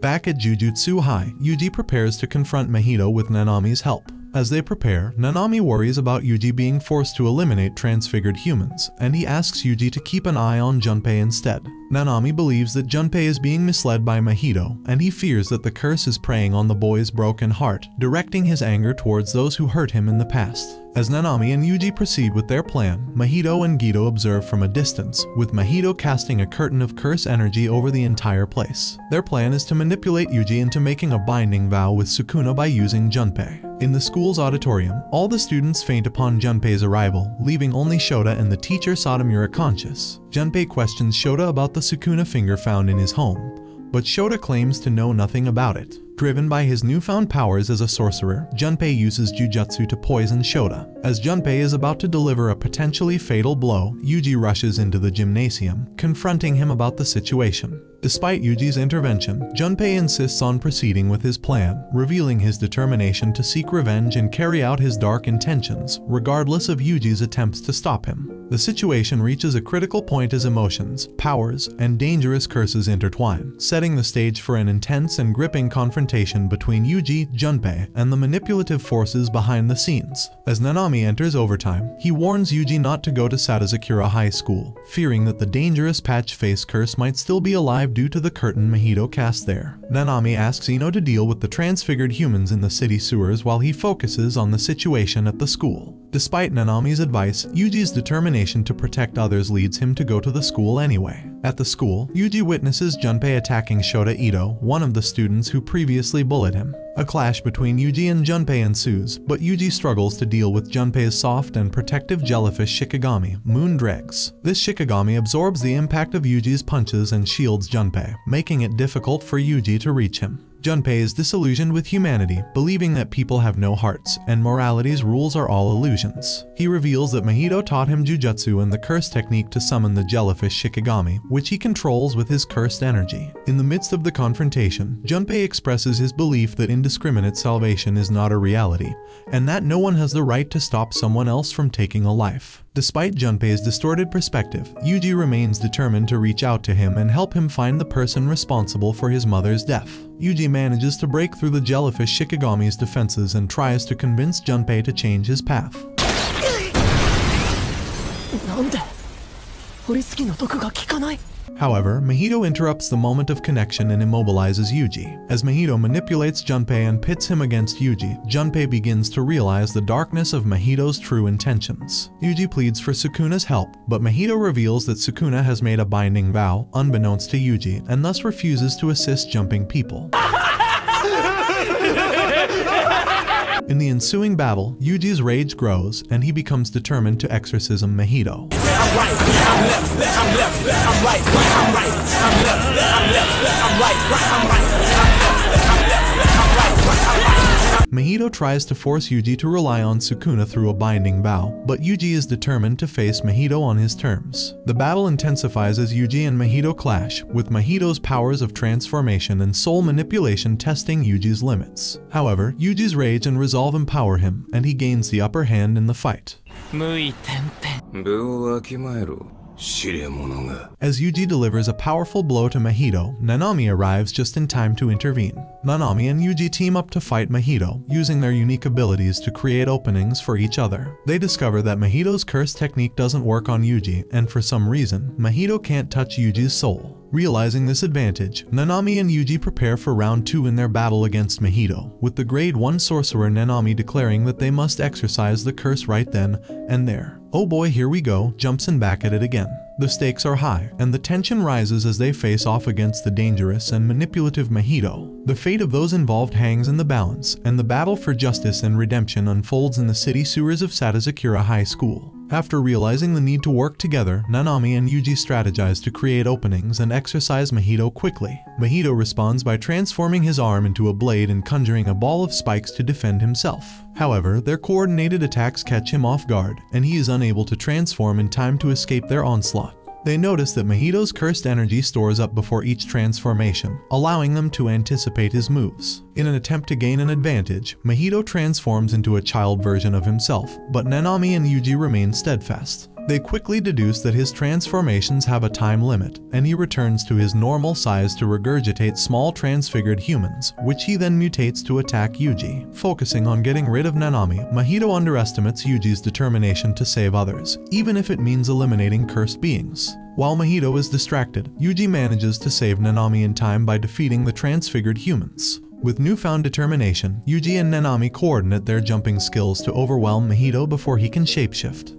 Back at Jujutsu High, Yuji prepares to confront Mahito with Nanami's help. As they prepare, Nanami worries about Yuji being forced to eliminate transfigured humans, and he asks Yuji to keep an eye on Junpei instead. Nanami believes that Junpei is being misled by Mahito, and he fears that the curse is preying on the boy's broken heart, directing his anger towards those who hurt him in the past. As Nanami and Yuji proceed with their plan, Mahito and Geto observe from a distance, with Mahito casting a curtain of curse energy over the entire place. Their plan is to manipulate Yuji into making a binding vow with Sukuna by using Junpei. In the school's auditorium, all the students faint upon Junpei's arrival, leaving only Shota and the teacher Satomura conscious. Junpei questions Shota about the Sukuna finger found in his home, but Shota claims to know nothing about it. Driven by his newfound powers as a sorcerer, Junpei uses jujutsu to poison Shota. As Junpei is about to deliver a potentially fatal blow, Yuji rushes into the gymnasium, confronting him about the situation. Despite Yuji's intervention, Junpei insists on proceeding with his plan, revealing his determination to seek revenge and carry out his dark intentions, regardless of Yuji's attempts to stop him. The situation reaches a critical point as emotions, powers, and dangerous curses intertwine, setting the stage for an intense and gripping confrontation between Yuji, Junpei, and the manipulative forces behind the scenes. As Nanami enters overtime, he warns Yuji not to go to Satazakura High School, fearing that the dangerous patch face curse might still be alive due to the curtain Mahito cast there. Nanami asks Ino to deal with the transfigured humans in the city sewers while he focuses on the situation at the school. Despite Nanami's advice, Yuji's determination to protect others leads him to go to the school anyway. At the school, Yuji witnesses Junpei attacking Shota Ito, one of the students who previously bullied him. A clash between Yuji and Junpei ensues, but Yuji struggles to deal with Junpei's soft and protective jellyfish Shikigami, Moon Dregs. This Shikigami absorbs the impact of Yuji's punches and shields Junpei, making it difficult for Yuji to reach him. Junpei is disillusioned with humanity, believing that people have no hearts, and morality's rules are all illusions. He reveals that Mahito taught him jujutsu and the curse technique to summon the jellyfish Shikigami, which he controls with his cursed energy. In the midst of the confrontation, Junpei expresses his belief that indiscriminate salvation is not a reality, and that no one has the right to stop someone else from taking a life. Despite Junpei's distorted perspective, Yuji remains determined to reach out to him and help him find the person responsible for his mother's death. Yuji manages to break through the jellyfish Shikigami's defenses and tries to convince Junpei to change his path. However, Mahito interrupts the moment of connection and immobilizes Yuji. As Mahito manipulates Junpei and pits him against Yuji, Junpei begins to realize the darkness of Mahito's true intentions. Yuji pleads for Sukuna's help, but Mahito reveals that Sukuna has made a binding vow, unbeknownst to Yuji, and thus refuses to assist jumping people. In the ensuing battle, Yuji's rage grows, and he becomes determined to exorcism Mahito. Mahito tries to force Yuji to rely on Sukuna through a binding vow, but Yuji is determined to face Mahito on his terms. The battle intensifies as Yuji and Mahito clash, with Mahito's powers of transformation and soul manipulation testing Yuji's limits. However, Yuji's rage and resolve empower him, and he gains the upper hand in the fight. As Yuji delivers a powerful blow to Mahito, Nanami arrives just in time to intervene. Nanami and Yuji team up to fight Mahito, using their unique abilities to create openings for each other. They discover that Mahito's curse technique doesn't work on Yuji, and for some reason, Mahito can't touch Yuji's soul. Realizing this advantage, Nanami and Yuji prepare for round two in their battle against Mahito, with the grade one sorcerer Nanami declaring that they must exercise the curse right then and there. Oh boy, here we go, jumps and back at it again. The stakes are high, and the tension rises as they face off against the dangerous and manipulative Mahito. The fate of those involved hangs in the balance, and the battle for justice and redemption unfolds in the city sewers of Satazakura High School. After realizing the need to work together, Nanami and Yuji strategize to create openings and exorcise Mahito quickly. Mahito responds by transforming his arm into a blade and conjuring a ball of spikes to defend himself. However, their coordinated attacks catch him off guard, and he is unable to transform in time to escape their onslaught. They notice that Mahito's cursed energy stores up before each transformation, allowing them to anticipate his moves. In an attempt to gain an advantage, Mahito transforms into a child version of himself, but Nanami and Yuji remain steadfast. They quickly deduce that his transformations have a time limit, and he returns to his normal size to regurgitate small transfigured humans, which he then mutates to attack Yuji. Focusing on getting rid of Nanami, Mahito underestimates Yuji's determination to save others, even if it means eliminating cursed beings. While Mahito is distracted, Yuji manages to save Nanami in time by defeating the transfigured humans. With newfound determination, Yuji and Nanami coordinate their jumping skills to overwhelm Mahito before he can shapeshift.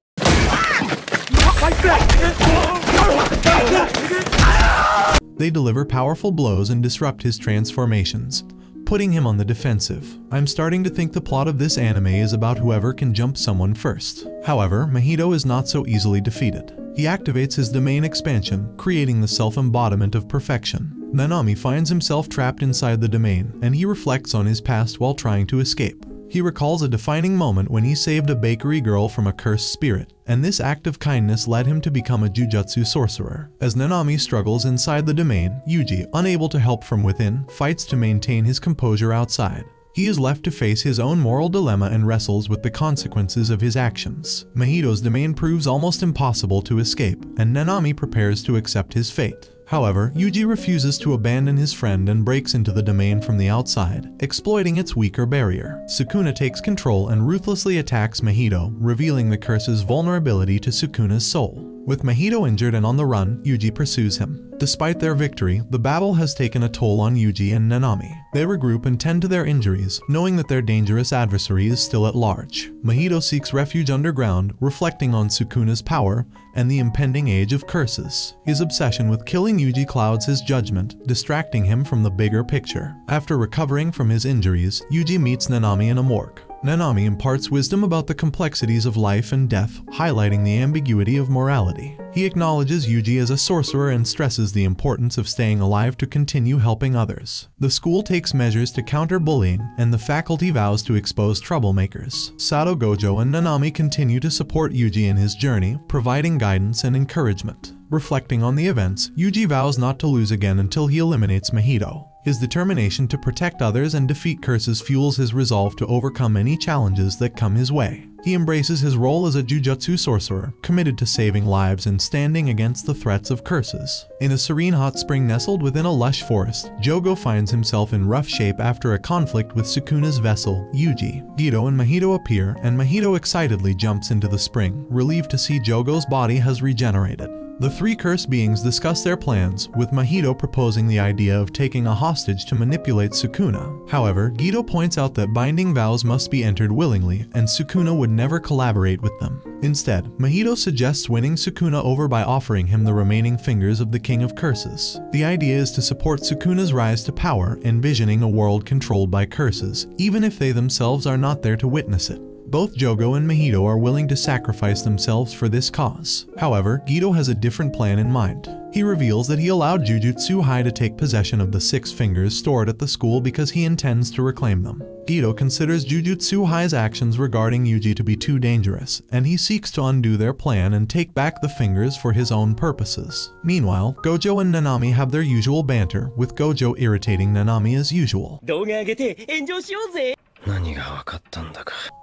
They deliver powerful blows and disrupt his transformations, putting him on the defensive. I'm starting to think the plot of this anime is about whoever can jump someone first. However, Mahito is not so easily defeated. He activates his domain expansion, creating the self-embodiment of perfection. Nanami finds himself trapped inside the domain, and he reflects on his past while trying to escape. He recalls a defining moment when he saved a bakery girl from a cursed spirit, and this act of kindness led him to become a jujutsu sorcerer. As Nanami struggles inside the domain, Yuji, unable to help from within, fights to maintain his composure outside. He is left to face his own moral dilemma and wrestles with the consequences of his actions. Mahito's domain proves almost impossible to escape, and Nanami prepares to accept his fate. However, Yuji refuses to abandon his friend and breaks into the domain from the outside, exploiting its weaker barrier. Sukuna takes control and ruthlessly attacks Mahito, revealing the curse's vulnerability to Sukuna's soul. With Mahito injured and on the run, Yuji pursues him. Despite their victory, the battle has taken a toll on Yuji and Nanami. They regroup and tend to their injuries, knowing that their dangerous adversary is still at large. Mahito seeks refuge underground, reflecting on Sukuna's power and the impending age of curses. His obsession with killing Yuji clouds his judgment, distracting him from the bigger picture. After recovering from his injuries, Yuji meets Nanami in a morgue. Nanami imparts wisdom about the complexities of life and death, highlighting the ambiguity of morality. He acknowledges Yuji as a sorcerer and stresses the importance of staying alive to continue helping others. The school takes measures to counter bullying, and the faculty vows to expose troublemakers. Satoru Gojo and Nanami continue to support Yuji in his journey, providing guidance and encouragement. Reflecting on the events, Yuji vows not to lose again until he eliminates Mahito. His determination to protect others and defeat curses fuels his resolve to overcome any challenges that come his way. He embraces his role as a jujutsu sorcerer, committed to saving lives and standing against the threats of curses. In a serene hot spring nestled within a lush forest, Jogo finds himself in rough shape after a conflict with Sukuna's vessel, Yuji. Geto and Mahito appear, and Mahito excitedly jumps into the spring, relieved to see Jogo's body has regenerated. The three cursed beings discuss their plans, with Mahito proposing the idea of taking a hostage to manipulate Sukuna. However, Geto points out that binding vows must be entered willingly, and Sukuna would never collaborate with them. Instead, Mahito suggests winning Sukuna over by offering him the remaining fingers of the King of Curses. The idea is to support Sukuna's rise to power, envisioning a world controlled by curses, even if they themselves are not there to witness it. Both Jogo and Mahito are willing to sacrifice themselves for this cause. However, Geto has a different plan in mind. He reveals that he allowed Jujutsu High to take possession of the six fingers stored at the school because he intends to reclaim them. Geto considers Jujutsu High's actions regarding Yuji to be too dangerous, and he seeks to undo their plan and take back the fingers for his own purposes. Meanwhile, Gojo and Nanami have their usual banter, with Gojo irritating Nanami as usual.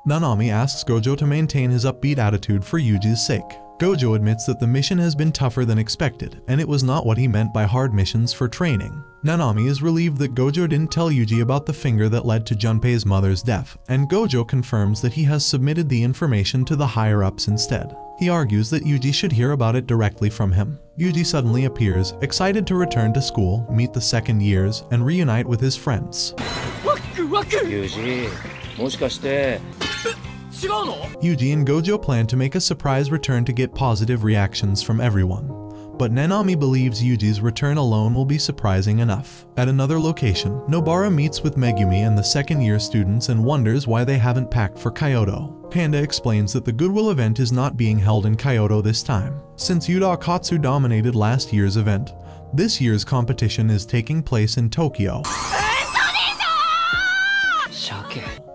Nanami asks Gojo to maintain his upbeat attitude for Yuji's sake. Gojo admits that the mission has been tougher than expected, and it was not what he meant by hard missions for training. Nanami is relieved that Gojo didn't tell Yuji about the finger that led to Junpei's mother's death, and Gojo confirms that he has submitted the information to the higher-ups instead. He argues that Yuji should hear about it directly from him. Yuji suddenly appears, excited to return to school, meet the second years, and reunite with his friends. Yuji, Yuji and Gojo plan to make a surprise return to get positive reactions from everyone, but Nanami believes Yuji's return alone will be surprising enough. At another location, Nobara meets with Megumi and the second-year students and wonders why they haven't packed for Kyoto. Panda explains that the Goodwill event is not being held in Kyoto this time. Since Yudakatsu dominated last year's event, this year's competition is taking place in Tokyo.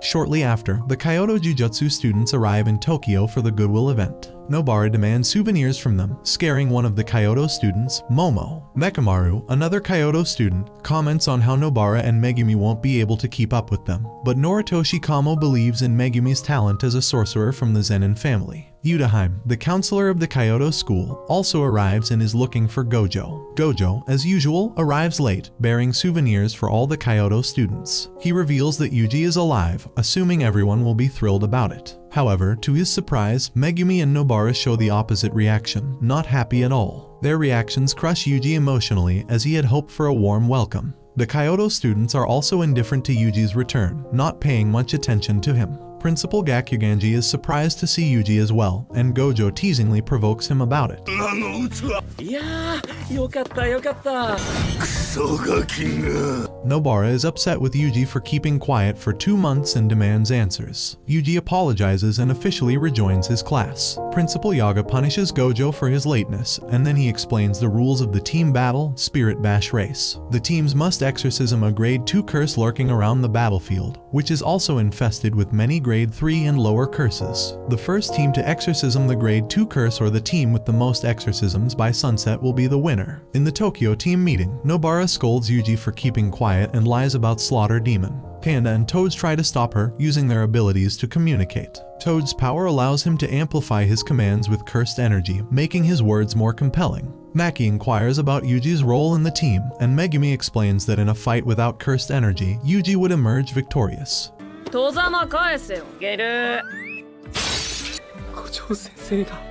Shortly after, the Kyoto Jujutsu students arrive in Tokyo for the Goodwill event. Nobara demands souvenirs from them, scaring one of the Kyoto students, Momo. Mekamaru, another Kyoto student, comments on how Nobara and Megumi won't be able to keep up with them, but Noritoshi Kamo believes in Megumi's talent as a sorcerer from the Zenin family. Utahime, the counselor of the Kyoto school, also arrives and is looking for Gojo. Gojo, as usual, arrives late, bearing souvenirs for all the Kyoto students. He reveals that Yuji is alive, assuming everyone will be thrilled about it. However, to his surprise, Megumi and Nobara show the opposite reaction, not happy at all. Their reactions crush Yuji emotionally, as he had hoped for a warm welcome. The Kyoto students are also indifferent to Yuji's return, not paying much attention to him. Principal Gakuganji is surprised to see Yuji as well, and Gojo teasingly provokes him about it. Nobara is upset with Yuji for keeping quiet for two months and demands answers. Yuji apologizes and officially rejoins his class. Principal Yaga punishes Gojo for his lateness, and then he explains the rules of the team battle, Spirit Bash race. The teams must exorcism a grade two curse lurking around the battlefield, which is also infested with many grade three and lower curses. The first team to exorcism the grade two curse or the team with the most exorcisms by sunset will be the winner. In the Tokyo team meeting, Nobara scolds Yuji for keeping quiet and lies about Slaughter Demon. Panda and Toads try to stop her, using their abilities to communicate. Toad's power allows him to amplify his commands with cursed energy, making his words more compelling. Maki inquires about Yuji's role in the team, and Megumi explains that in a fight without cursed energy, Yuji would emerge victorious.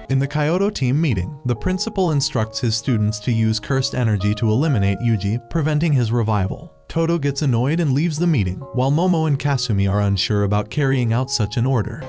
In the Kyoto team meeting, the principal instructs his students to use cursed energy to eliminate Yuji, preventing his revival. Todo gets annoyed and leaves the meeting, while Momo and Kasumi are unsure about carrying out such an order.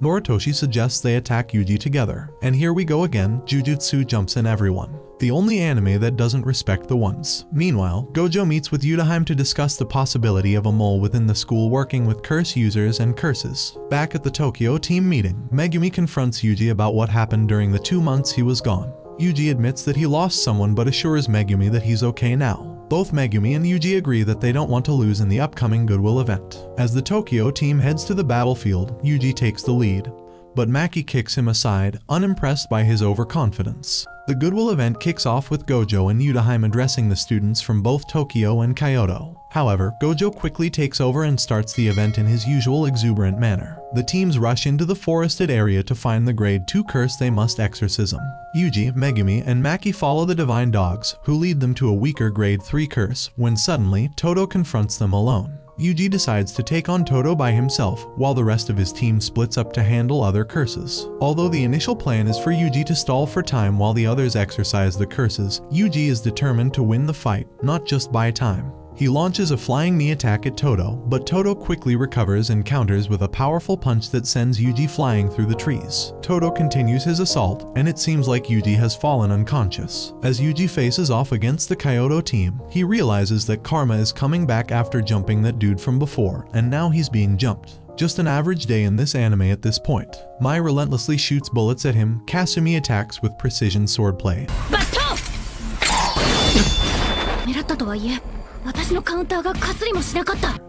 Noritoshi suggests they attack Yuji together, and here we go again, Jujutsu jumps in everyone. The only anime that doesn't respect the ones. Meanwhile, Gojo meets with Utahime to discuss the possibility of a mole within the school working with curse users and curses. Back at the Tokyo team meeting, Megumi confronts Yuji about what happened during the two months he was gone. Yuji admits that he lost someone but assures Megumi that he's okay now. Both Megumi and Yuji agree that they don't want to lose in the upcoming Goodwill event. As the Tokyo team heads to the battlefield, Yuji takes the lead, but Maki kicks him aside, unimpressed by his overconfidence. The Goodwill event kicks off with Gojo and Utahime addressing the students from both Tokyo and Kyoto. However, Gojo quickly takes over and starts the event in his usual exuberant manner. The teams rush into the forested area to find the grade two curse they must exorcism. Yuji, Megumi, and Maki follow the divine dogs, who lead them to a weaker grade three curse, when suddenly, Todo confronts them alone. Yuji decides to take on Todo by himself, while the rest of his team splits up to handle other curses. Although the initial plan is for Yuji to stall for time while the others exercise the curses, Yuji is determined to win the fight, not just by time. He launches a flying knee attack at Todo, but Todo quickly recovers and counters with a powerful punch that sends Yuji flying through the trees. Todo continues his assault, and it seems like Yuji has fallen unconscious. As Yuji faces off against the Kyoto team, he realizes that Karma is coming back after jumping that dude from before, and now he's being jumped. Just an average day in this anime at this point. Mai relentlessly shoots bullets at him, Kasumi attacks with precision swordplay.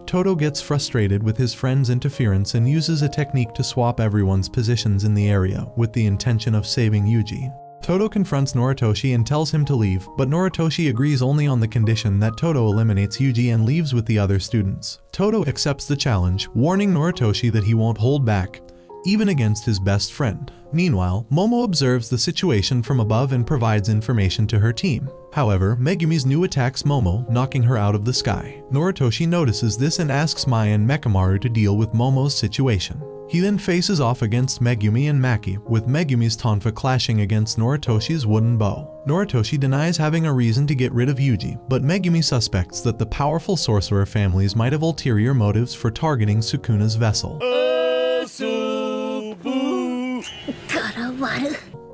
Todo gets frustrated with his friend's interference and uses a technique to swap everyone's positions in the area, with the intention of saving Yuji. Todo confronts Noritoshi and tells him to leave, but Noritoshi agrees only on the condition that Todo eliminates Yuji and leaves with the other students. Todo accepts the challenge, warning Noritoshi that he won't hold back, even against his best friend. Meanwhile, Momo observes the situation from above and provides information to her team. However, Megumi's Nue attacks Momo, knocking her out of the sky. Noritoshi notices this and asks Mai and Mekamaru to deal with Momo's situation. He then faces off against Megumi and Maki, with Megumi's tonfa clashing against Noritoshi's wooden bow. Noritoshi denies having a reason to get rid of Yuji, but Megumi suspects that the powerful sorcerer families might have ulterior motives for targeting Sukuna's vessel.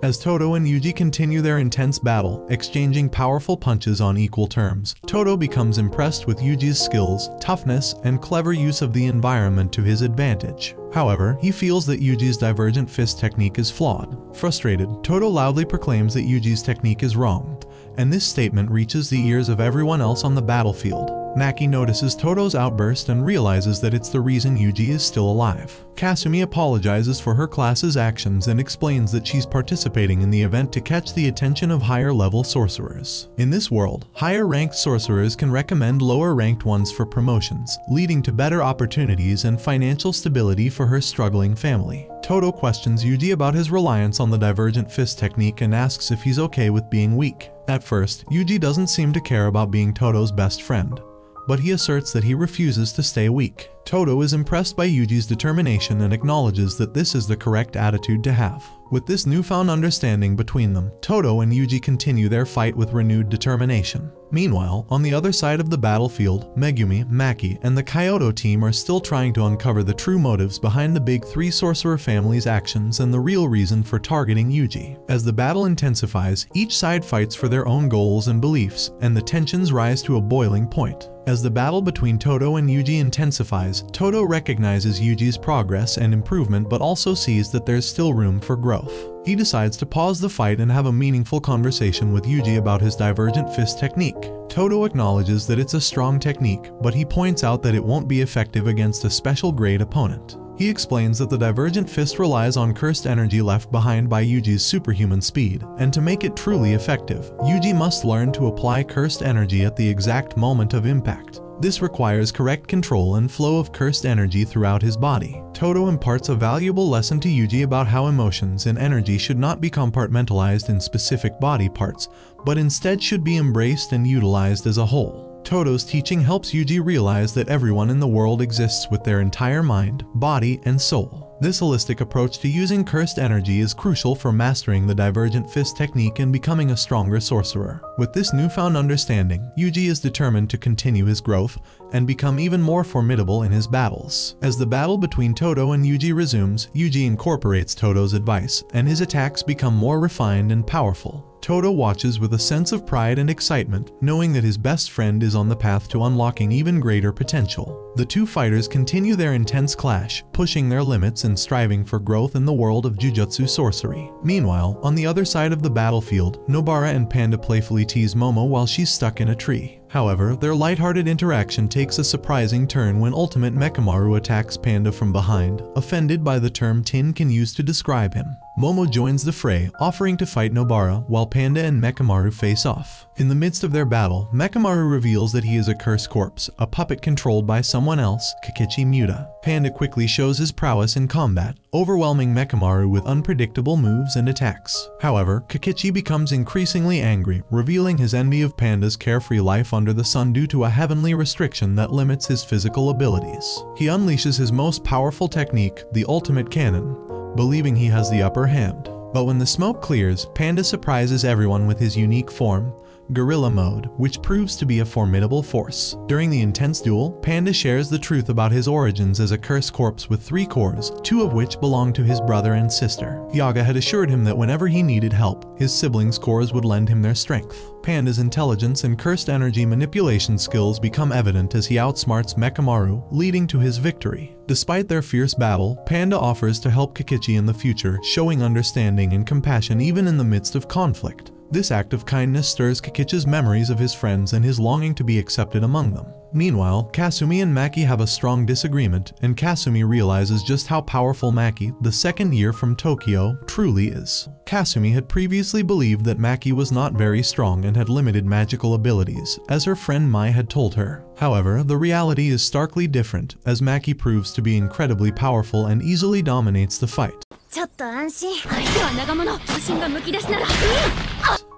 As Todo and Yuji continue their intense battle, exchanging powerful punches on equal terms, Todo becomes impressed with Yuji's skills, toughness, and clever use of the environment to his advantage. However, he feels that Yuji's divergent fist technique is flawed. Frustrated, Todo loudly proclaims that Yuji's technique is wrong, and this statement reaches the ears of everyone else on the battlefield. Maki notices Toto's outburst and realizes that it's the reason Yuji is still alive. Kasumi apologizes for her class's actions and explains that she's participating in the event to catch the attention of higher-level sorcerers. In this world, higher-ranked sorcerers can recommend lower-ranked ones for promotions, leading to better opportunities and financial stability for her struggling family. Todo questions Yuji about his reliance on the divergent fist technique and asks if he's okay with being weak. At first, Yuji doesn't seem to care about being Toto's best friend, but he asserts that he refuses to stay weak. Todo is impressed by Yuji's determination and acknowledges that this is the correct attitude to have. With this newfound understanding between them, Todo and Yuji continue their fight with renewed determination. Meanwhile, on the other side of the battlefield, Megumi, Maki, and the Kyoto team are still trying to uncover the true motives behind the big three sorcerer family's actions and the real reason for targeting Yuji. As the battle intensifies, each side fights for their own goals and beliefs, and the tensions rise to a boiling point. As the battle between Todo and Yuji intensifies, Todo recognizes Yuji's progress and improvement but also sees that there's still room for growth. He decides to pause the fight and have a meaningful conversation with Yuji about his divergent fist technique. Todo acknowledges that it's a strong technique, but he points out that it won't be effective against a special grade opponent. He explains that the divergent fist relies on cursed energy left behind by Yuji's superhuman speed, and to make it truly effective, Yuji must learn to apply cursed energy at the exact moment of impact. This requires correct control and flow of cursed energy throughout his body. Todo imparts a valuable lesson to Yuji about how emotions and energy should not be compartmentalized in specific body parts, but instead should be embraced and utilized as a whole. Toto's teaching helps Yuji realize that everyone in the world exists with their entire mind, body, and soul. This holistic approach to using cursed energy is crucial for mastering the divergent fist technique and becoming a stronger sorcerer. With this newfound understanding, Yuji is determined to continue his growth and become even more formidable in his battles. As the battle between Todo and Yuji resumes, Yuji incorporates Toto's advice, and his attacks become more refined and powerful. Todo watches with a sense of pride and excitement, knowing that his best friend is on the path to unlocking even greater potential. The two fighters continue their intense clash, pushing their limits and striving for growth in the world of Jujutsu sorcery. Meanwhile, on the other side of the battlefield, Nobara and Panda playfully tease Momo while she's stuck in a tree. However, their lighthearted interaction takes a surprising turn when Ultimate Mekamaru attacks Panda from behind, offended by the term Tin can use to describe him. Momo joins the fray, offering to fight Nobara, while Panda and Mekamaru face off. In the midst of their battle, Mekamaru reveals that he is a cursed corpse, a puppet controlled by someone else, Kakechi Muta. Panda quickly shows his prowess in combat, overwhelming Mekamaru with unpredictable moves and attacks. However, Kakechi becomes increasingly angry, revealing his envy of Panda's carefree life on under the sun due to a heavenly restriction that limits his physical abilities. He unleashes his most powerful technique, the ultimate cannon, believing he has the upper hand. But when the smoke clears, Panda surprises everyone with his unique form, guerrilla mode, which proves to be a formidable force. During the intense duel, Panda shares the truth about his origins as a cursed corpse with three cores, two of which belong to his brother and sister. Yaga had assured him that whenever he needed help, his siblings' cores would lend him their strength. Panda's intelligence and cursed energy manipulation skills become evident as he outsmarts Mekamaru, leading to his victory. Despite their fierce battle, Panda offers to help Kikichi in the future, showing understanding and compassion even in the midst of conflict. This act of kindness stirs Kikichi's memories of his friends and his longing to be accepted among them. Meanwhile, Kasumi and Maki have a strong disagreement, and Kasumi realizes just how powerful Maki, the second year from Tokyo, truly is. Kasumi had previously believed that Maki was not very strong and had limited magical abilities, as her friend Mai had told her. However, the reality is starkly different, as Maki proves to be incredibly powerful and easily dominates the fight.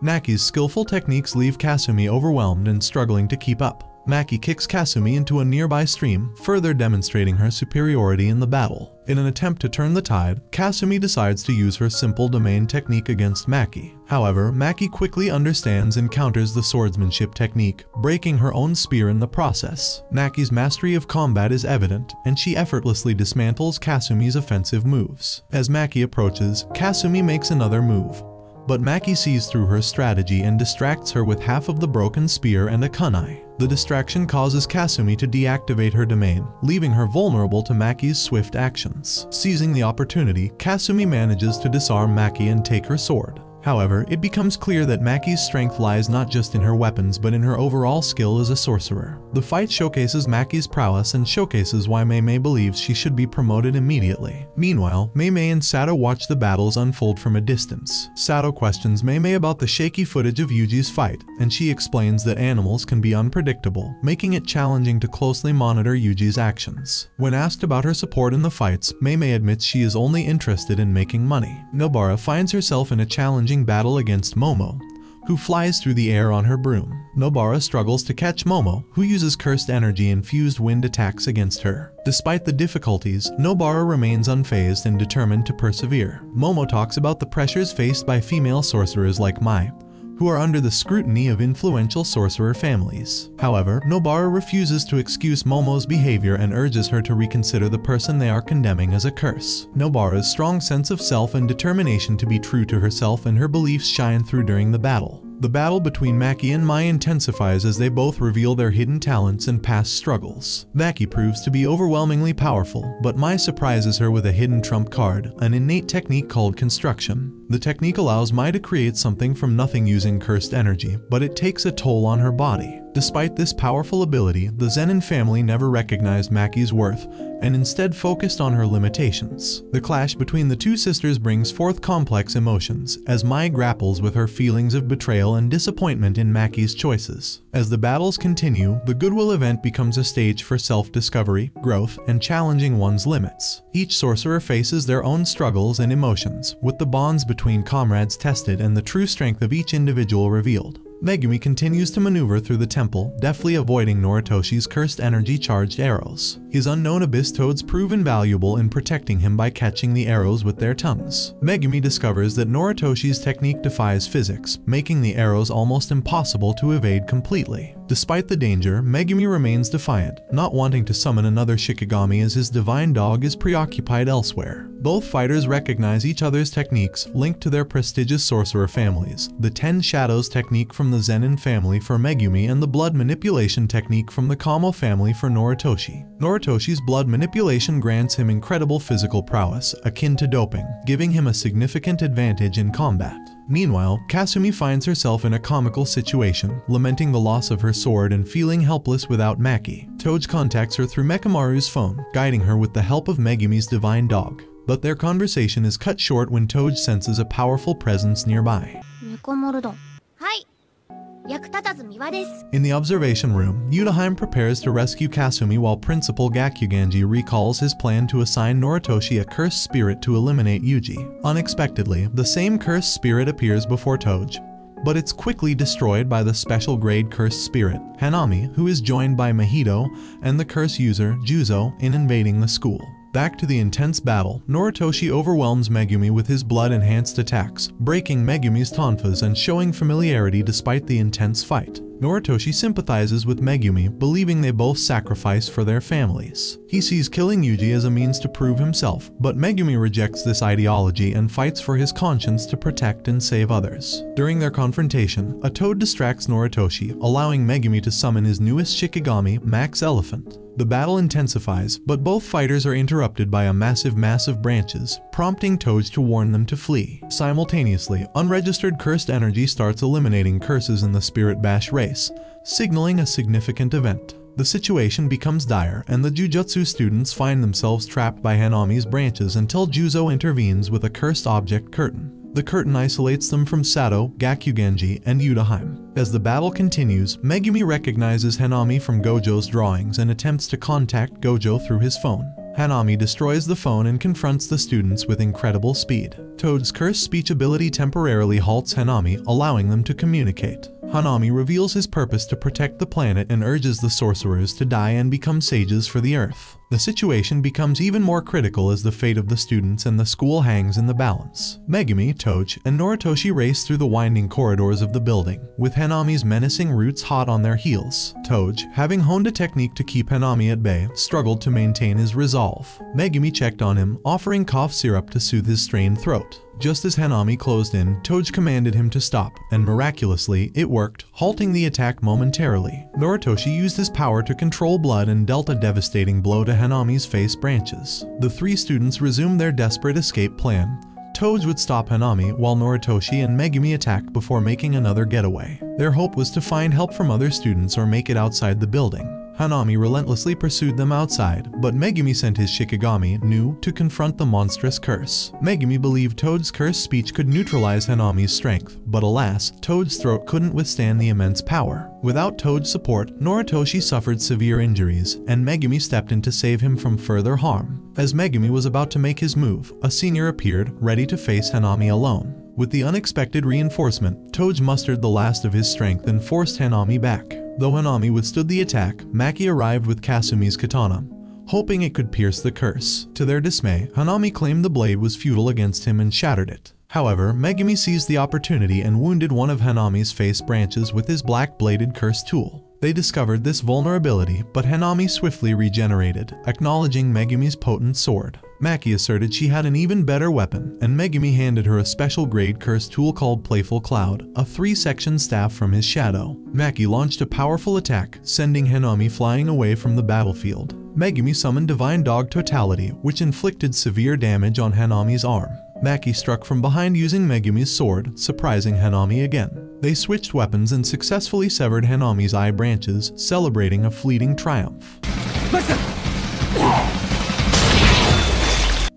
Maki's skillful techniques leave Kasumi overwhelmed and struggling to keep up. Maki kicks Kasumi into a nearby stream, further demonstrating her superiority in the battle. In an attempt to turn the tide, Kasumi decides to use her simple domain technique against Maki. However, Maki quickly understands and counters the swordsmanship technique, breaking her own spear in the process. Maki's mastery of combat is evident, and she effortlessly dismantles Kasumi's offensive moves. As Maki approaches, Kasumi makes another move. But Maki sees through her strategy and distracts her with half of the broken spear and a kunai. The distraction causes Kasumi to deactivate her domain, leaving her vulnerable to Maki's swift actions. Seizing the opportunity, Kasumi manages to disarm Maki and take her sword. However, it becomes clear that Maki's strength lies not just in her weapons but in her overall skill as a sorcerer. The fight showcases Maki's prowess and showcases why Mei Mei believes she should be promoted immediately. Meanwhile, Mei Mei and Sato watch the battles unfold from a distance. Sato questions Mei Mei about the shaky footage of Yuji's fight, and she explains that animals can be unpredictable, making it challenging to closely monitor Yuji's actions. When asked about her support in the fights, Mei Mei admits she is only interested in making money. Nobara finds herself in a challenging battle against Momo, who flies through the air on her broom. Nobara struggles to catch Momo, who uses cursed energy and fused wind attacks against her. Despite the difficulties, Nobara remains unfazed and determined to persevere. Momo talks about the pressures faced by female sorcerers like Mai, who are under the scrutiny of influential sorcerer families. However, Nobara refuses to excuse Momo's behavior and urges her to reconsider the person they are condemning as a curse. Nobara's strong sense of self and determination to be true to herself and her beliefs shine through during the battle. The battle between Maki and Mai intensifies as they both reveal their hidden talents and past struggles. Maki proves to be overwhelmingly powerful, but Mai surprises her with a hidden trump card, an innate technique called construction. The technique allows Mai to create something from nothing using cursed energy, but it takes a toll on her body. Despite this powerful ability, the Zenin family never recognized Maki's worth and instead focused on her limitations. The clash between the two sisters brings forth complex emotions, as Mai grapples with her feelings of betrayal and disappointment in Maki's choices. As the battles continue, the Goodwill event becomes a stage for self-discovery, growth, and challenging one's limits. Each sorcerer faces their own struggles and emotions, with the bonds between comrades tested and the true strength of each individual revealed. Megumi continues to maneuver through the temple, deftly avoiding Noritoshi's cursed energy-charged arrows. His unknown abyss toads prove invaluable in protecting him by catching the arrows with their tongues. Megumi discovers that Noritoshi's technique defies physics, making the arrows almost impossible to evade completely. Despite the danger, Megumi remains defiant, not wanting to summon another Shikigami as his divine dog is preoccupied elsewhere. Both fighters recognize each other's techniques, linked to their prestigious sorcerer families, the Ten Shadows technique from the Zenin family for Megumi and the blood manipulation technique from the Kamo family for Noritoshi. Noritoshi's blood manipulation grants him incredible physical prowess, akin to doping, giving him a significant advantage in combat. Meanwhile, Kasumi finds herself in a comical situation, lamenting the loss of her sword and feeling helpless without Maki. Toge contacts her through Mekamaru's phone, guiding her with the help of Megumi's divine dog. But their conversation is cut short when Toge senses a powerful presence nearby. In the observation room, Utahime prepares to rescue Kasumi while Principal Gakuganji recalls his plan to assign Noritoshi a cursed spirit to eliminate Yuji. Unexpectedly, the same cursed spirit appears before Toge, but it's quickly destroyed by the special grade cursed spirit, Hanami, who is joined by Mahito and the curse user, Juzo, in invading the school. Back to the intense battle, Noritoshi overwhelms Megumi with his blood-enhanced attacks, breaking Megumi's tonfas and showing familiarity despite the intense fight. Noritoshi sympathizes with Megumi, believing they both sacrifice for their families. He sees killing Yuji as a means to prove himself, but Megumi rejects this ideology and fights for his conscience to protect and save others. During their confrontation, a toad distracts Noritoshi, allowing Megumi to summon his newest Shikigami, Max Elephant. The battle intensifies, but both fighters are interrupted by a massive mass of branches, prompting Toad to warn them to flee. Simultaneously, unregistered cursed energy starts eliminating curses in the Spirit Bash race, signaling a significant event. The situation becomes dire, and the Jujutsu students find themselves trapped by Hanami's branches until Juzo intervenes with a cursed object curtain. The curtain isolates them from Sato, Gakuganji, and Utahime. As the battle continues, Megumi recognizes Hanami from Gojo's drawings and attempts to contact Gojo through his phone. Hanami destroys the phone and confronts the students with incredible speed. Toad's cursed speech ability temporarily halts Hanami, allowing them to communicate. Hanami reveals his purpose to protect the planet and urges the sorcerers to die and become sages for the Earth. The situation becomes even more critical as the fate of the students and the school hangs in the balance. Megumi, Toji, and Noritoshi race through the winding corridors of the building, with Hanami's menacing roots hot on their heels. Toji, having honed a technique to keep Hanami at bay, struggled to maintain his resolve. Megumi checked on him, offering cough syrup to soothe his strained throat. Just as Hanami closed in, Toji commanded him to stop, and miraculously, it worked, halting the attack momentarily. Noritoshi used his power to control blood and dealt a devastating blow to Hanami's face branches. The three students resumed their desperate escape plan. Toji would stop Hanami while Noritoshi and Megumi attacked before making another getaway. Their hope was to find help from other students or make it outside the building. Hanami relentlessly pursued them outside, but Megumi sent his Shikigami, Nue, to confront the monstrous curse. Megumi believed Toad's cursed speech could neutralize Hanami's strength, but alas, Toad's throat couldn't withstand the immense power. Without Toad's support, Noritoshi suffered severe injuries, and Megumi stepped in to save him from further harm. As Megumi was about to make his move, a senior appeared, ready to face Hanami alone. With the unexpected reinforcement, Toji mustered the last of his strength and forced Hanami back. Though Hanami withstood the attack, Maki arrived with Kasumi's katana, hoping it could pierce the curse. To their dismay, Hanami claimed the blade was futile against him and shattered it. However, Megumi seized the opportunity and wounded one of Hanami's face branches with his black-bladed curse tool. They discovered this vulnerability, but Hanami swiftly regenerated, acknowledging Megumi's potent sword. Maki asserted she had an even better weapon, and Megumi handed her a special grade cursed tool called Playful Cloud, a three-section staff from his shadow. Maki launched a powerful attack, sending Hanami flying away from the battlefield. Megumi summoned Divine Dog Totality, which inflicted severe damage on Hanami's arm. Maki struck from behind using Megumi's sword, surprising Hanami again. They switched weapons and successfully severed Hanami's eye branches, celebrating a fleeting triumph.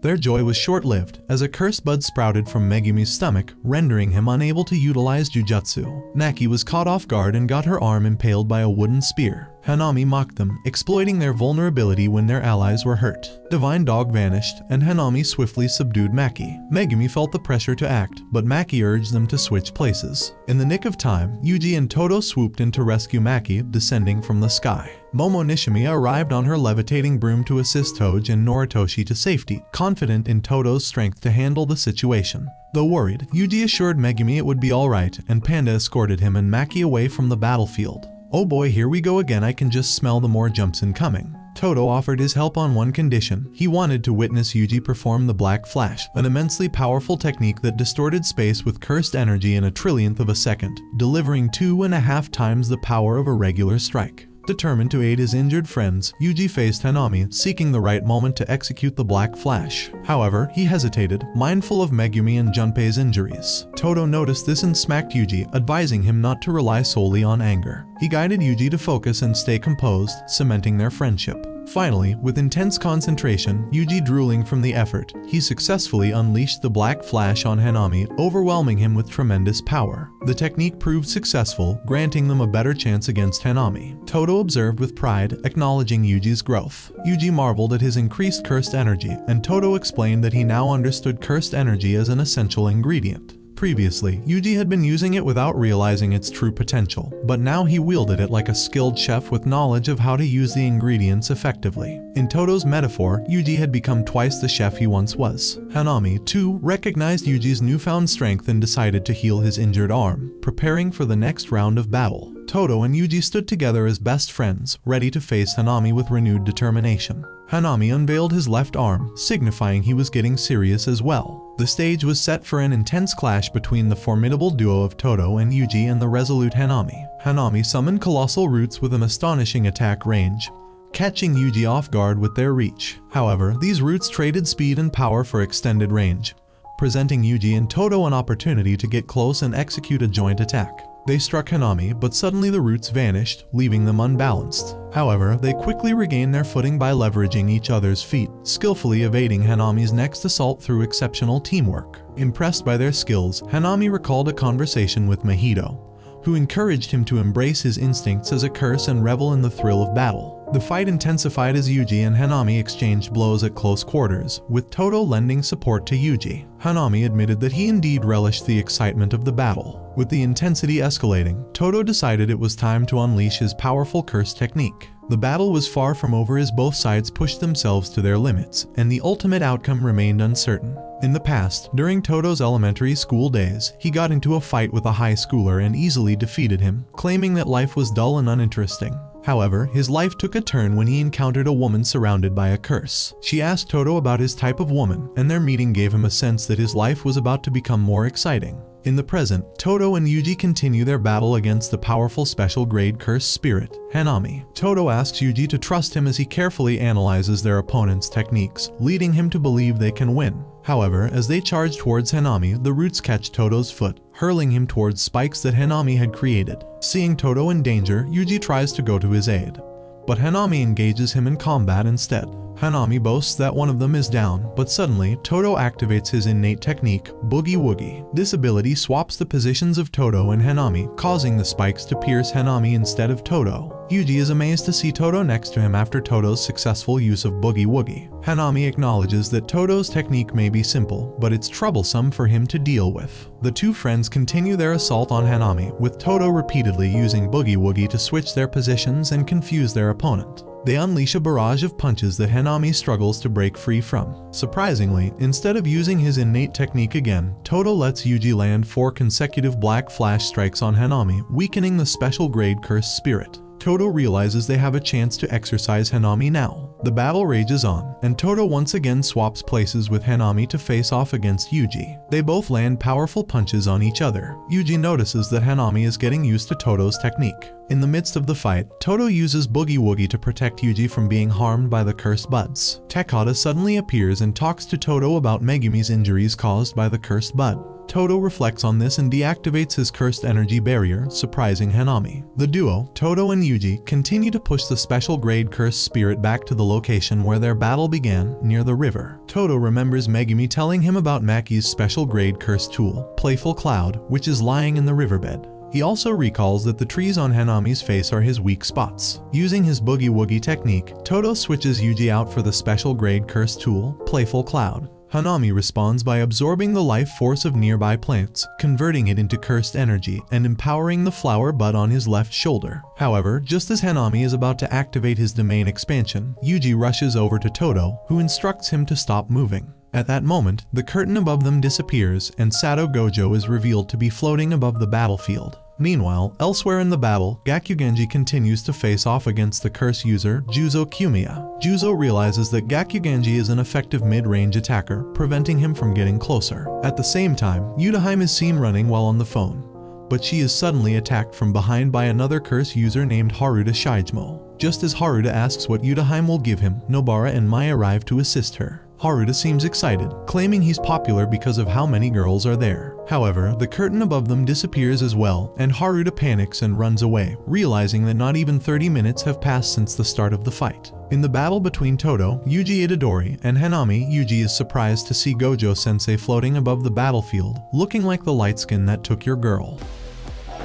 Their joy was short-lived, as a cursed bud sprouted from Megumi's stomach, rendering him unable to utilize jujutsu. Maki was caught off guard and got her arm impaled by a wooden spear. Hanami mocked them, exploiting their vulnerability when their allies were hurt. Divine Dog vanished, and Hanami swiftly subdued Maki. Megumi felt the pressure to act, but Maki urged them to switch places. In the nick of time, Yuji and Todo swooped in to rescue Maki, descending from the sky. Momo Nishimiya arrived on her levitating broom to assist Toji and Noritoshi to safety, confident in Todo's strength to handle the situation. Though worried, Yuji assured Megumi it would be alright, and Panda escorted him and Maki away from the battlefield. Oh boy, here we go again, I can just smell the more jumps incoming. Todo offered his help on one condition. He wanted to witness Yuji perform the Black Flash, an immensely powerful technique that distorted space with cursed energy in a trillionth of a second, delivering two and a half times the power of a regular strike. Determined to aid his injured friends, Yuji faced Hanami, seeking the right moment to execute the Black Flash. However, he hesitated, mindful of Megumi and Junpei's injuries. Todo noticed this and smacked Yuji, advising him not to rely solely on anger. He guided Yuji to focus and stay composed, cementing their friendship. Finally, with intense concentration, Yuji drooling from the effort, he successfully unleashed the Black Flash on Hanami, overwhelming him with tremendous power. The technique proved successful, granting them a better chance against Hanami. Todo observed with pride, acknowledging Yuji's growth. Yuji marveled at his increased cursed energy, and Todo explained that he now understood cursed energy as an essential ingredient. Previously, Yuji had been using it without realizing its true potential, but now he wielded it like a skilled chef with knowledge of how to use the ingredients effectively. In Todo's metaphor, Yuji had become twice the chef he once was. Hanami, too, recognized Yuji's newfound strength and decided to heal his injured arm, preparing for the next round of battle. Todo and Yuji stood together as best friends, ready to face Hanami with renewed determination. Hanami unveiled his left arm, signifying he was getting serious as well. The stage was set for an intense clash between the formidable duo of Todo and Yuji and the resolute Hanami. Hanami summoned colossal roots with an astonishing attack range, catching Yuji off guard with their reach. However, these roots traded speed and power for extended range, presenting Yuji and Todo an opportunity to get close and execute a joint attack. They struck Hanami, but suddenly the roots vanished, leaving them unbalanced. However, they quickly regained their footing by leveraging each other's feet, skillfully evading Hanami's next assault through exceptional teamwork. Impressed by their skills, Hanami recalled a conversation with Mahito, who encouraged him to embrace his instincts as a curse and revel in the thrill of battle. The fight intensified as Yuji and Hanami exchanged blows at close quarters, with Todo lending support to Yuji. Hanami admitted that he indeed relished the excitement of the battle. With the intensity escalating, Todo decided it was time to unleash his powerful curse technique. The battle was far from over as both sides pushed themselves to their limits, and the ultimate outcome remained uncertain. In the past, during Todo's elementary school days, he got into a fight with a high schooler and easily defeated him, claiming that life was dull and uninteresting. However, his life took a turn when he encountered a woman surrounded by a curse. She asked Todo about his type of woman, and their meeting gave him a sense that his life was about to become more exciting. In the present, Todo and Yuji continue their battle against the powerful special grade curse spirit, Hanami. Todo asks Yuji to trust him as he carefully analyzes their opponent's techniques, leading him to believe they can win. However, as they charge towards Hanami, the roots catch Todo's foot, hurling him towards spikes that Hanami had created. Seeing Todo in danger, Yuji tries to go to his aid, but Hanami engages him in combat instead. Hanami boasts that one of them is down, but suddenly, Todo activates his innate technique, Boogie Woogie. This ability swaps the positions of Todo and Hanami, causing the spikes to pierce Hanami instead of Todo. Yuji is amazed to see Todo next to him after Todo's successful use of Boogie Woogie. Hanami acknowledges that Todo's technique may be simple, but it's troublesome for him to deal with. The two friends continue their assault on Hanami, with Todo repeatedly using Boogie Woogie to switch their positions and confuse their opponent. They unleash a barrage of punches that Hanami struggles to break free from. Surprisingly, instead of using his innate technique again, Todo lets Yuji land four consecutive Black Flash strikes on Hanami, weakening the special grade curse spirit. Todo realizes they have a chance to exercise Hanami now. The battle rages on, and Todo once again swaps places with Hanami to face off against Yuji. They both land powerful punches on each other. Yuji notices that Hanami is getting used to Todo's technique. In the midst of the fight, Todo uses Boogie Woogie to protect Yuji from being harmed by the cursed buds. Takada suddenly appears and talks to Todo about Megumi's injuries caused by the cursed bud. Todo reflects on this and deactivates his cursed energy barrier, surprising Hanami. The duo, Todo and Yuji, continue to push the special grade cursed spirit back to the location where their battle began, near the river. Todo remembers Megumi telling him about Maki's special grade cursed tool, Playful Cloud, which is lying in the riverbed. He also recalls that the trees on Hanami's face are his weak spots. Using his Boogie Woogie technique, Todo switches Yuji out for the special grade curse tool, Playful Cloud. Hanami responds by absorbing the life force of nearby plants, converting it into cursed energy, and empowering the flower bud on his left shoulder. However, just as Hanami is about to activate his domain expansion, Yuji rushes over to Todo, who instructs him to stop moving. At that moment, the curtain above them disappears, and Satoru Gojo is revealed to be floating above the battlefield. Meanwhile, elsewhere in the battle, Gakuganji continues to face off against the curse user, Juzo Kiyomiya. Juzo realizes that Gakuganji is an effective mid-range attacker, preventing him from getting closer. At the same time, Utahime is seen running while on the phone, but she is suddenly attacked from behind by another curse user named Haruta Shijimo. Just as Haruta asks what Utahime will give him, Nobara and Mai arrive to assist her. Haruta seems excited, claiming he's popular because of how many girls are there. However, the curtain above them disappears as well, and Haruta panics and runs away, realizing that not even thirty minutes have passed since the start of the fight. In the battle between Todo, Yuji Itadori, and Hanami, Yuji is surprised to see Gojo-sensei floating above the battlefield, looking like the light skin that took your girl.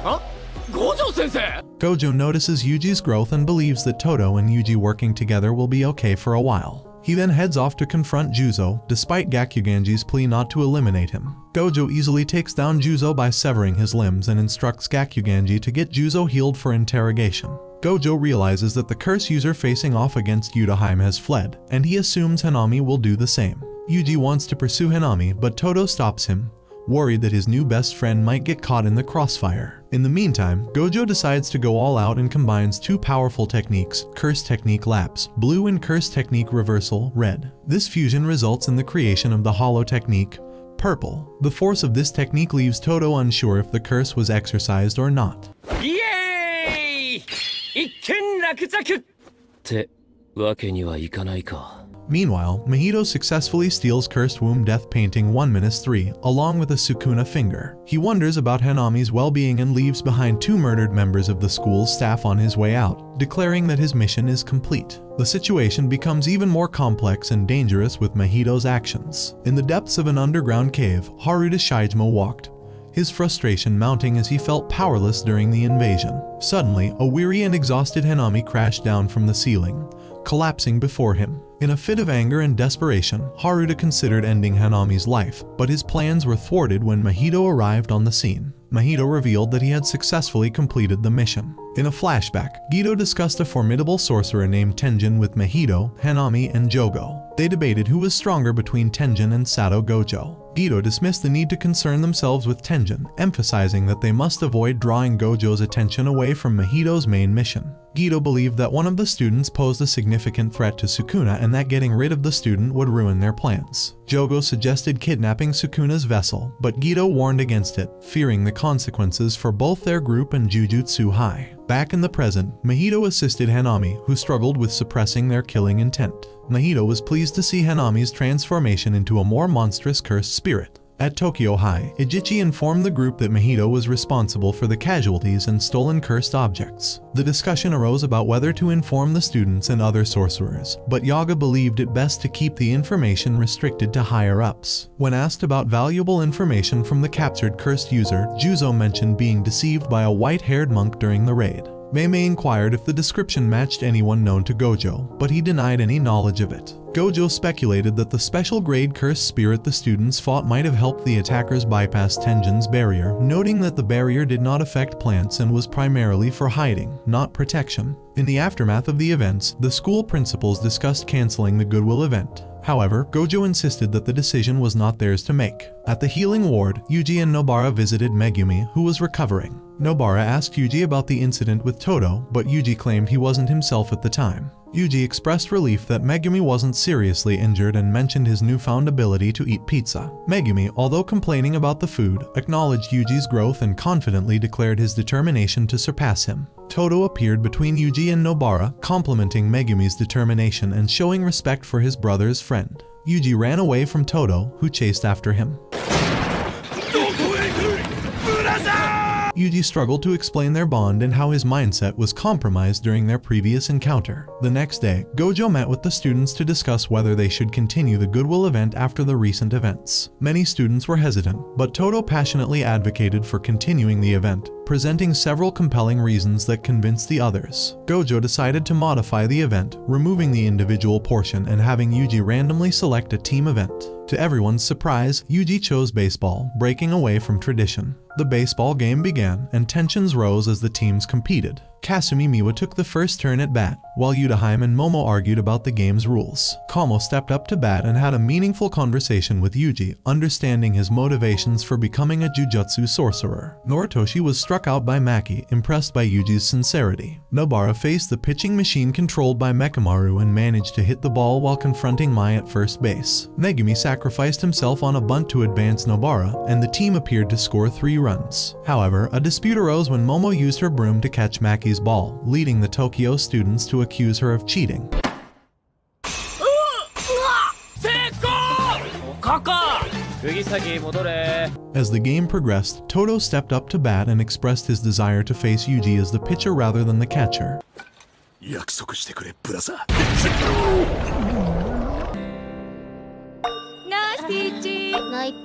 Huh? Gojo-sensei! Gojo notices Yuji's growth and believes that Todo and Yuji working together will be okay for a while. He then heads off to confront Juzo, despite Gakuganji's plea not to eliminate him. Gojo easily takes down Juzo by severing his limbs and instructs Gakuganji to get Juzo healed for interrogation. Gojo realizes that the curse user facing off against Utahime has fled, and he assumes Hanami will do the same. Yuji wants to pursue Hanami, but Todo stops him, worried that his new best friend might get caught in the crossfire. In the meantime, Gojo decides to go all out and combines two powerful techniques, Curse Technique Lapse, Blue, and Curse Technique Reversal, Red. This fusion results in the creation of the Hollow Technique, Purple. The force of this technique leaves Todo unsure if the curse was exercised or not. Yay! Meanwhile, Mahito successfully steals Cursed Womb Death Painting one minus three, along with a Sukuna finger. He wonders about Hanami's well-being and leaves behind two murdered members of the school's staff on his way out, declaring that his mission is complete. The situation becomes even more complex and dangerous with Mahito's actions. In the depths of an underground cave, Haruta Shijima walked, his frustration mounting as he felt powerless during the invasion. Suddenly, a weary and exhausted Hanami crashed down from the ceiling, collapsing before him. In a fit of anger and desperation, Haruta considered ending Hanami's life, but his plans were thwarted when Mahito arrived on the scene. Mahito revealed that he had successfully completed the mission. In a flashback, Geto discussed a formidable sorcerer named Tenjin with Mahito, Hanami, and Jogo. They debated who was stronger between Tenjin and Satoru Gojo. Geto dismissed the need to concern themselves with Tenjin, emphasizing that they must avoid drawing Gojo's attention away from Mahito's main mission. Geto believed that one of the students posed a significant threat to Sukuna and that getting rid of the student would ruin their plans. Jogo suggested kidnapping Sukuna's vessel, but Geto warned against it, fearing the consequences for both their group and Jujutsu High. Back in the present, Mahito assisted Hanami, who struggled with suppressing their killing intent. Mahito was pleased to see Hanami's transformation into a more monstrous cursed spirit. At Tokyo High, Ijichi informed the group that Mahito was responsible for the casualties and stolen cursed objects. The discussion arose about whether to inform the students and other sorcerers, but Yaga believed it best to keep the information restricted to higher-ups. When asked about valuable information from the captured cursed user, Juzo mentioned being deceived by a white-haired monk during the raid. Mei Mei inquired if the description matched anyone known to Gojo, but he denied any knowledge of it. Gojo speculated that the special grade cursed spirit the students fought might have helped the attackers bypass Tenjin's barrier, noting that the barrier did not affect plants and was primarily for hiding, not protection. In the aftermath of the events, the school principals discussed canceling the Goodwill event. However, Gojo insisted that the decision was not theirs to make. At the healing ward, Yuji and Nobara visited Megumi, who was recovering. Nobara asked Yuji about the incident with Todo, but Yuji claimed he wasn't himself at the time. Yuji expressed relief that Megumi wasn't seriously injured and mentioned his newfound ability to eat pizza. Megumi, although complaining about the food, acknowledged Yuji's growth and confidently declared his determination to surpass him. Todo appeared between Yuji and Nobara, complimenting Megumi's determination and showing respect for his brother's friend. Yuji ran away from Todo, who chased after him. Yuji struggled to explain their bond and how his mindset was compromised during their previous encounter. The next day, Gojo met with the students to discuss whether they should continue the Goodwill event after the recent events. Many students were hesitant, but Todo passionately advocated for continuing the event, presenting several compelling reasons that convinced the others. Gojo decided to modify the event, removing the individual portion and having Yuji randomly select a team event. To everyone's surprise, Yuji chose baseball, breaking away from tradition. The baseball game began, and tensions rose as the teams competed. Kasumi Miwa took the first turn at bat, while Utahime and Momo argued about the game's rules. Kamo stepped up to bat and had a meaningful conversation with Yuji, understanding his motivations for becoming a jujutsu sorcerer. Noritoshi was struck out by Maki, impressed by Yuji's sincerity. Nobara faced the pitching machine controlled by Mekamaru and managed to hit the ball while confronting Mai at first base. Megumi sacrificed himself on a bunt to advance Nobara, and the team appeared to score three runs. However, a dispute arose when Momo used her broom to catch Maki's ball, leading the Tokyo students to accuse her of cheating. As the game progressed, Todo stepped up to bat and expressed his desire to face Yuji as the pitcher rather than the catcher. Night,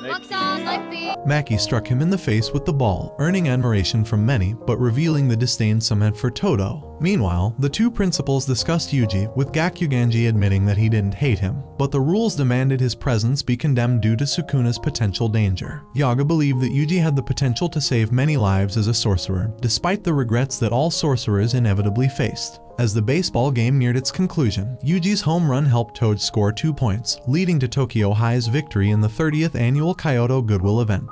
Night, Maki struck him in the face with the ball, earning admiration from many, but revealing the disdain some had for Todo. Meanwhile, the two principals discussed Yuji, with Gakuganji admitting that he didn't hate him, but the rules demanded his presence be condemned due to Sukuna's potential danger. Yaga believed that Yuji had the potential to save many lives as a sorcerer, despite the regrets that all sorcerers inevitably faced. As the baseball game neared its conclusion, Yuji's home run helped Toad score two points, leading to Tokyo High's victory in the thirtieth annual Kyoto Goodwill event.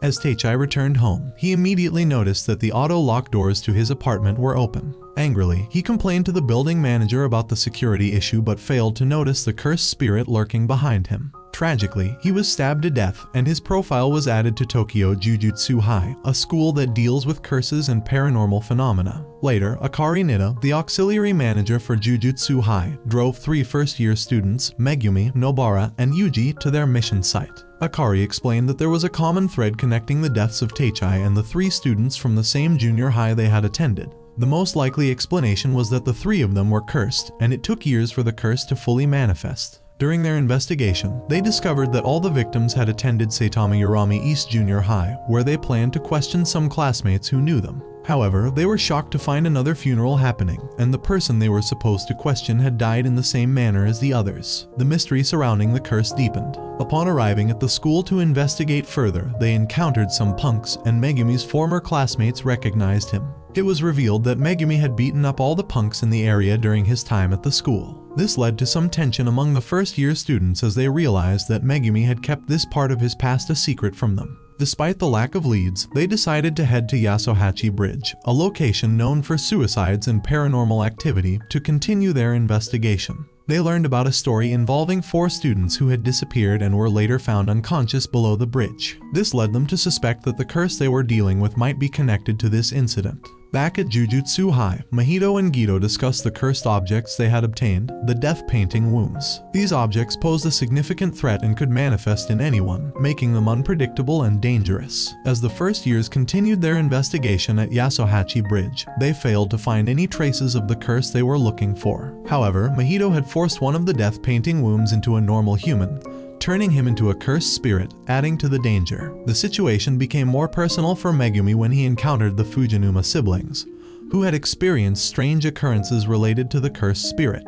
As Taichi returned home, he immediately noticed that the auto lock doors to his apartment were open. Angrily, he complained to the building manager about the security issue but failed to notice the cursed spirit lurking behind him. Tragically, he was stabbed to death, and his profile was added to Tokyo Jujutsu High, a school that deals with curses and paranormal phenomena. Later, Akari Nitta, the auxiliary manager for Jujutsu High, drove three first-year students, Megumi, Nobara, and Yuji, to their mission site. Akari explained that there was a common thread connecting the deaths of Taichi and the three students from the same junior high they had attended. The most likely explanation was that the three of them were cursed, and it took years for the curse to fully manifest. During their investigation, they discovered that all the victims had attended Saitama Yorami East Junior High, where they planned to question some classmates who knew them. However, they were shocked to find another funeral happening, and the person they were supposed to question had died in the same manner as the others. The mystery surrounding the curse deepened. Upon arriving at the school to investigate further, they encountered some punks, and Megumi's former classmates recognized him. It was revealed that Megumi had beaten up all the punks in the area during his time at the school. This led to some tension among the first-year students as they realized that Megumi had kept this part of his past a secret from them. Despite the lack of leads, they decided to head to Yasuhachi Bridge, a location known for suicides and paranormal activity, to continue their investigation. They learned about a story involving four students who had disappeared and were later found unconscious below the bridge. This led them to suspect that the curse they were dealing with might be connected to this incident. Back at Jujutsu High, Mahito and Geto discussed the cursed objects they had obtained, the death painting wombs. These objects posed a significant threat and could manifest in anyone, making them unpredictable and dangerous. As the first years continued their investigation at Yasuhachi Bridge, they failed to find any traces of the curse they were looking for. However, Mahito had forced one of the death painting wombs into a normal human, turning him into a cursed spirit, adding to the danger. The situation became more personal for Megumi when he encountered the Fujinuma siblings, who had experienced strange occurrences related to the cursed spirit.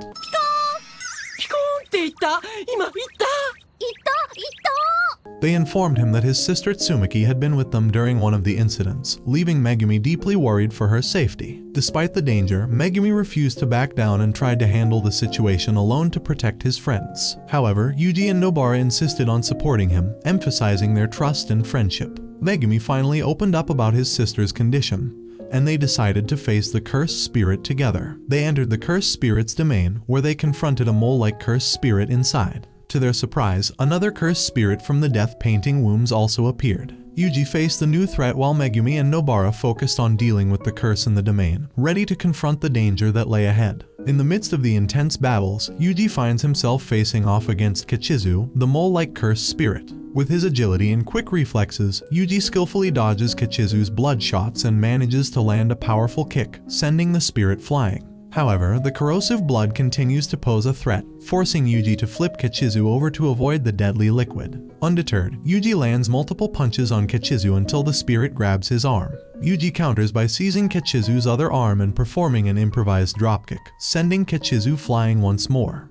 They informed him that his sister Tsumiki had been with them during one of the incidents, leaving Megumi deeply worried for her safety. Despite the danger, Megumi refused to back down and tried to handle the situation alone to protect his friends. However, Yuji and Nobara insisted on supporting him, emphasizing their trust and friendship. Megumi finally opened up about his sister's condition, and they decided to face the cursed spirit together. They entered the cursed spirit's domain, where they confronted a mole-like cursed spirit inside. To their surprise, another cursed spirit from the death painting wombs also appeared. Yuji faced the new threat while Megumi and Nobara focused on dealing with the curse in the domain, ready to confront the danger that lay ahead. In the midst of the intense battles, Yuji finds himself facing off against Kechizu, the mole-like cursed spirit. With his agility and quick reflexes, Yuji skillfully dodges Kechizu's blood shots and manages to land a powerful kick, sending the spirit flying. However, the corrosive blood continues to pose a threat, forcing Yuji to flip Kechizu over to avoid the deadly liquid. Undeterred, Yuji lands multiple punches on Kechizu until the spirit grabs his arm. Yuji counters by seizing Kechizu's other arm and performing an improvised dropkick, sending Kechizu flying once more.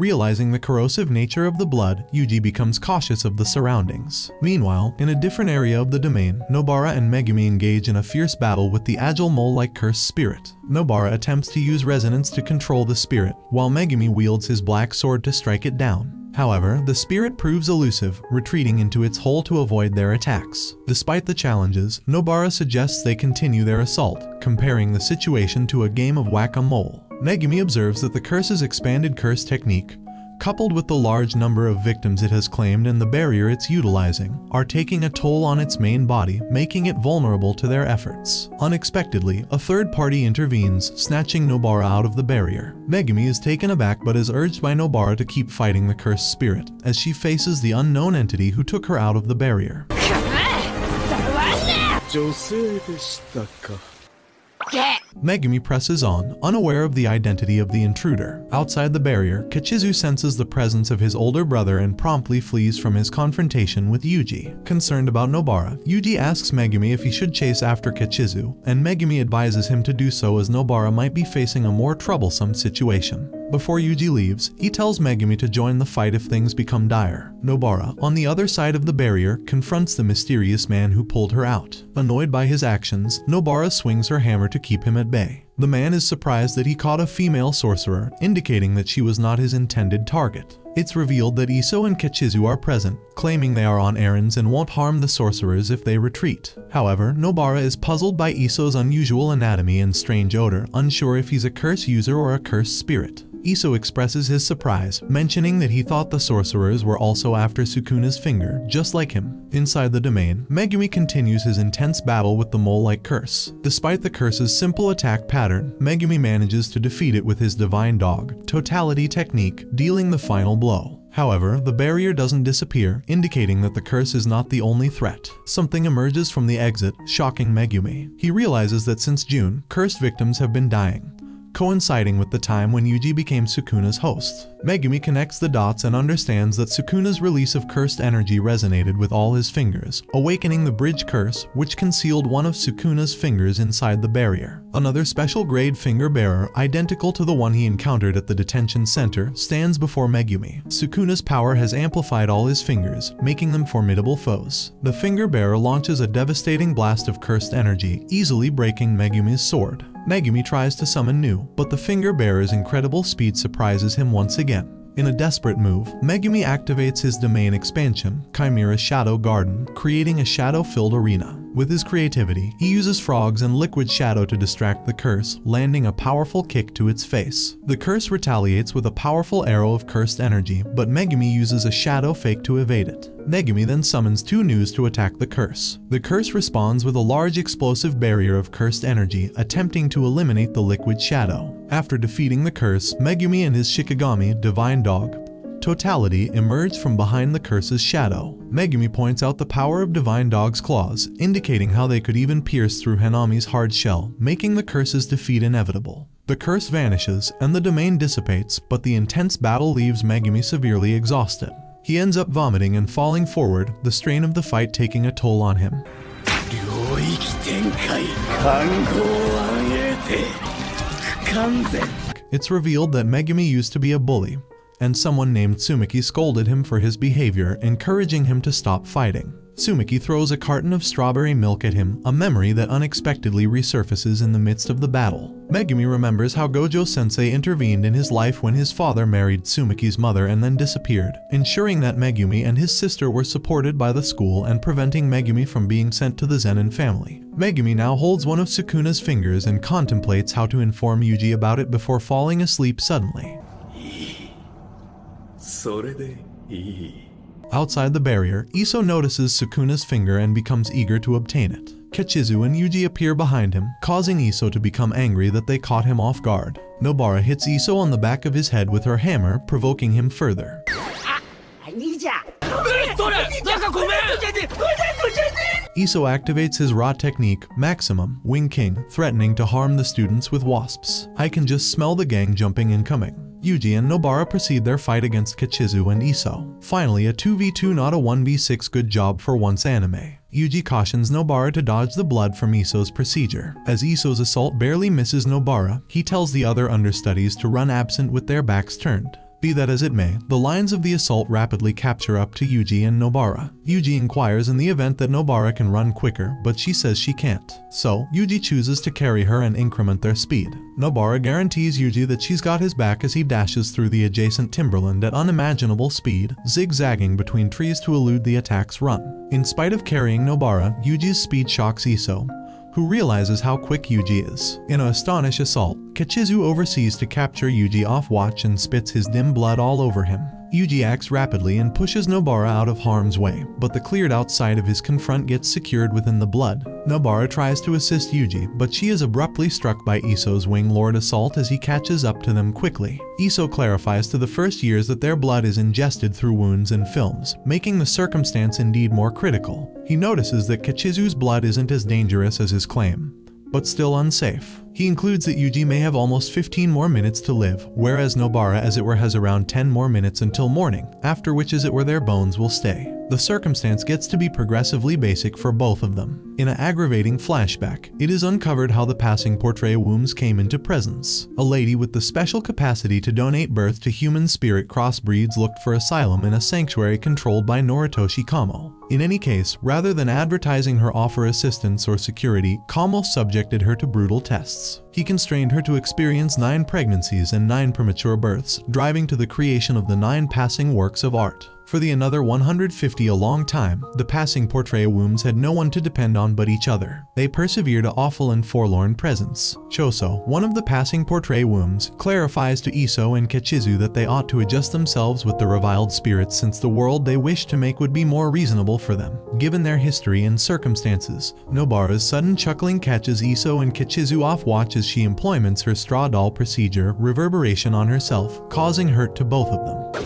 Realizing the corrosive nature of the blood, Yuji becomes cautious of the surroundings. Meanwhile, in a different area of the domain, Nobara and Megumi engage in a fierce battle with the agile mole-like cursed spirit. Nobara attempts to use resonance to control the spirit, while Megumi wields his black sword to strike it down. However, the spirit proves elusive, retreating into its hole to avoid their attacks. Despite the challenges, Nobara suggests they continue their assault, comparing the situation to a game of whack-a-mole. Megumi observes that the curse's expanded curse technique, coupled with the large number of victims it has claimed and the barrier it's utilizing, are taking a toll on its main body, making it vulnerable to their efforts. Unexpectedly, a third party intervenes, snatching Nobara out of the barrier. Megumi is taken aback but is urged by Nobara to keep fighting the cursed spirit, as she faces the unknown entity who took her out of the barrier. Yeah. Megumi presses on, unaware of the identity of the intruder. Outside the barrier, Kechizu senses the presence of his older brother and promptly flees from his confrontation with Yuji. Concerned about Nobara, Yuji asks Megumi if he should chase after Kechizu, and Megumi advises him to do so as Nobara might be facing a more troublesome situation. Before Yuji leaves, he tells Megumi to join the fight if things become dire. Nobara, on the other side of the barrier, confronts the mysterious man who pulled her out. Annoyed by his actions, Nobara swings her hammer to keep him at bay. The man is surprised that he caught a female sorcerer, indicating that she was not his intended target. It's revealed that Eso and Kechizu are present, claiming they are on errands and won't harm the sorcerers if they retreat. However, Nobara is puzzled by Iso's unusual anatomy and strange odor, unsure if he's a curse user or a cursed spirit. Eso expresses his surprise, mentioning that he thought the sorcerers were also after Sukuna's finger, just like him. Inside the domain, Megumi continues his intense battle with the mole-like curse. Despite the curse's simple attack pattern, Megumi manages to defeat it with his divine dog, Totality Technique, dealing the final blow. However, the barrier doesn't disappear, indicating that the curse is not the only threat. Something emerges from the exit, shocking Megumi. He realizes that since June, cursed victims have been dying, coinciding with the time when Yuji became Sukuna's host. Megumi connects the dots and understands that Sukuna's release of cursed energy resonated with all his fingers, awakening the bridge curse, which concealed one of Sukuna's fingers inside the barrier. Another special grade finger bearer, identical to the one he encountered at the detention center, stands before Megumi. Sukuna's power has amplified all his fingers, making them formidable foes. The finger bearer launches a devastating blast of cursed energy, easily breaking Megumi's sword. Megumi tries to summon Nue, but the finger bearer's incredible speed surprises him once again. In a desperate move, Megumi activates his domain expansion, Chimera's Shadow Garden, creating a shadow-filled arena. With his creativity, he uses frogs and liquid shadow to distract the curse, landing a powerful kick to its face. The curse retaliates with a powerful arrow of cursed energy, but Megumi uses a shadow fake to evade it. Megumi then summons two Nues to attack the curse. The curse responds with a large explosive barrier of cursed energy, attempting to eliminate the liquid shadow. After defeating the curse, Megumi and his Shikigami, Divine Dog, Totality, emerge from behind the curse's shadow. Megumi points out the power of Divine Dog's claws, indicating how they could even pierce through Hanami's hard shell, making the curse's defeat inevitable. The curse vanishes, and the domain dissipates, but the intense battle leaves Megumi severely exhausted. He ends up vomiting and falling forward, the strain of the fight taking a toll on him. It's revealed that Megumi used to be a bully, and someone named Tsumiki scolded him for his behavior, encouraging him to stop fighting. Tsumiki throws a carton of strawberry milk at him, a memory that unexpectedly resurfaces in the midst of the battle. Megumi remembers how Gojo-sensei intervened in his life when his father married Tsumiki's mother and then disappeared, ensuring that Megumi and his sister were supported by the school and preventing Megumi from being sent to the Zenin family. Megumi now holds one of Sukuna's fingers and contemplates how to inform Yuji about it before falling asleep suddenly. Outside the barrier, Eso notices Sukuna's finger and becomes eager to obtain it. Kechizu and Yuji appear behind him, causing Eso to become angry that they caught him off guard. Nobara hits Eso on the back of his head with her hammer, provoking him further. Eso activates his raw technique, Maximum, Wing King, threatening to harm the students with wasps. I can just smell the gang jumping and coming. Yuji and Nobara proceed their fight against Kechizu and Eso. Finally, a two v two, not a one v six. Good job for once, anime. Yuji cautions Nobara to dodge the blood from Iso's procedure. As Iso's assault barely misses Nobara, he tells the other understudies to run absent with their backs turned. Be that as it may, the lines of the assault rapidly capture up to Yuji and Nobara. Yuji inquires in the event that Nobara can run quicker, but she says she can't. So, Yuji chooses to carry her and increment their speed. Nobara guarantees Yuji that she's got his back as he dashes through the adjacent timberland at unimaginable speed, zigzagging between trees to elude the attack's run. In spite of carrying Nobara, Yuji's speed shocks Eso, who realizes how quick Yuji is. In an astonishing assault, Kechizu oversees to capture Yuji off watch and spits his dim blood all over him. Yuji acts rapidly and pushes Nobara out of harm's way, but the cleared outside of his confront gets secured within the blood. Nobara tries to assist Yuji, but she is abruptly struck by Iso's Wing Lord assault as he catches up to them quickly. Eso clarifies to the first years that their blood is ingested through wounds and films, making the circumstance indeed more critical. He notices that Kechizu's blood isn't as dangerous as his claim, but still unsafe. He includes that Yuji may have almost fifteen more minutes to live, whereas Nobara as it were has around ten more minutes until morning, after which as it were their bones will stay. The circumstance gets to be progressively basic for both of them. In an aggravating flashback, it is uncovered how the passing portray wombs came into presence. A lady with the special capacity to donate birth to human spirit crossbreeds looked for asylum in a sanctuary controlled by Noritoshi Kamo. In any case, rather than advertising her offer assistance or security, Kamo subjected her to brutal tests. He constrained her to experience nine pregnancies and nine premature births, driving to the creation of the nine passing works of art. For the another one hundred fifty a long time, the passing portray wombs had no one to depend on but each other. They persevered, an awful and forlorn presence. Choso, one of the passing portray wombs, clarifies to Eso and Kechizu that they ought to adjust themselves with the reviled spirits since the world they wished to make would be more reasonable for them, given their history and circumstances. Nobara's sudden chuckling catches Eso and Kechizu off watch as she implements her straw doll procedure, reverberation on herself, causing hurt to both of them.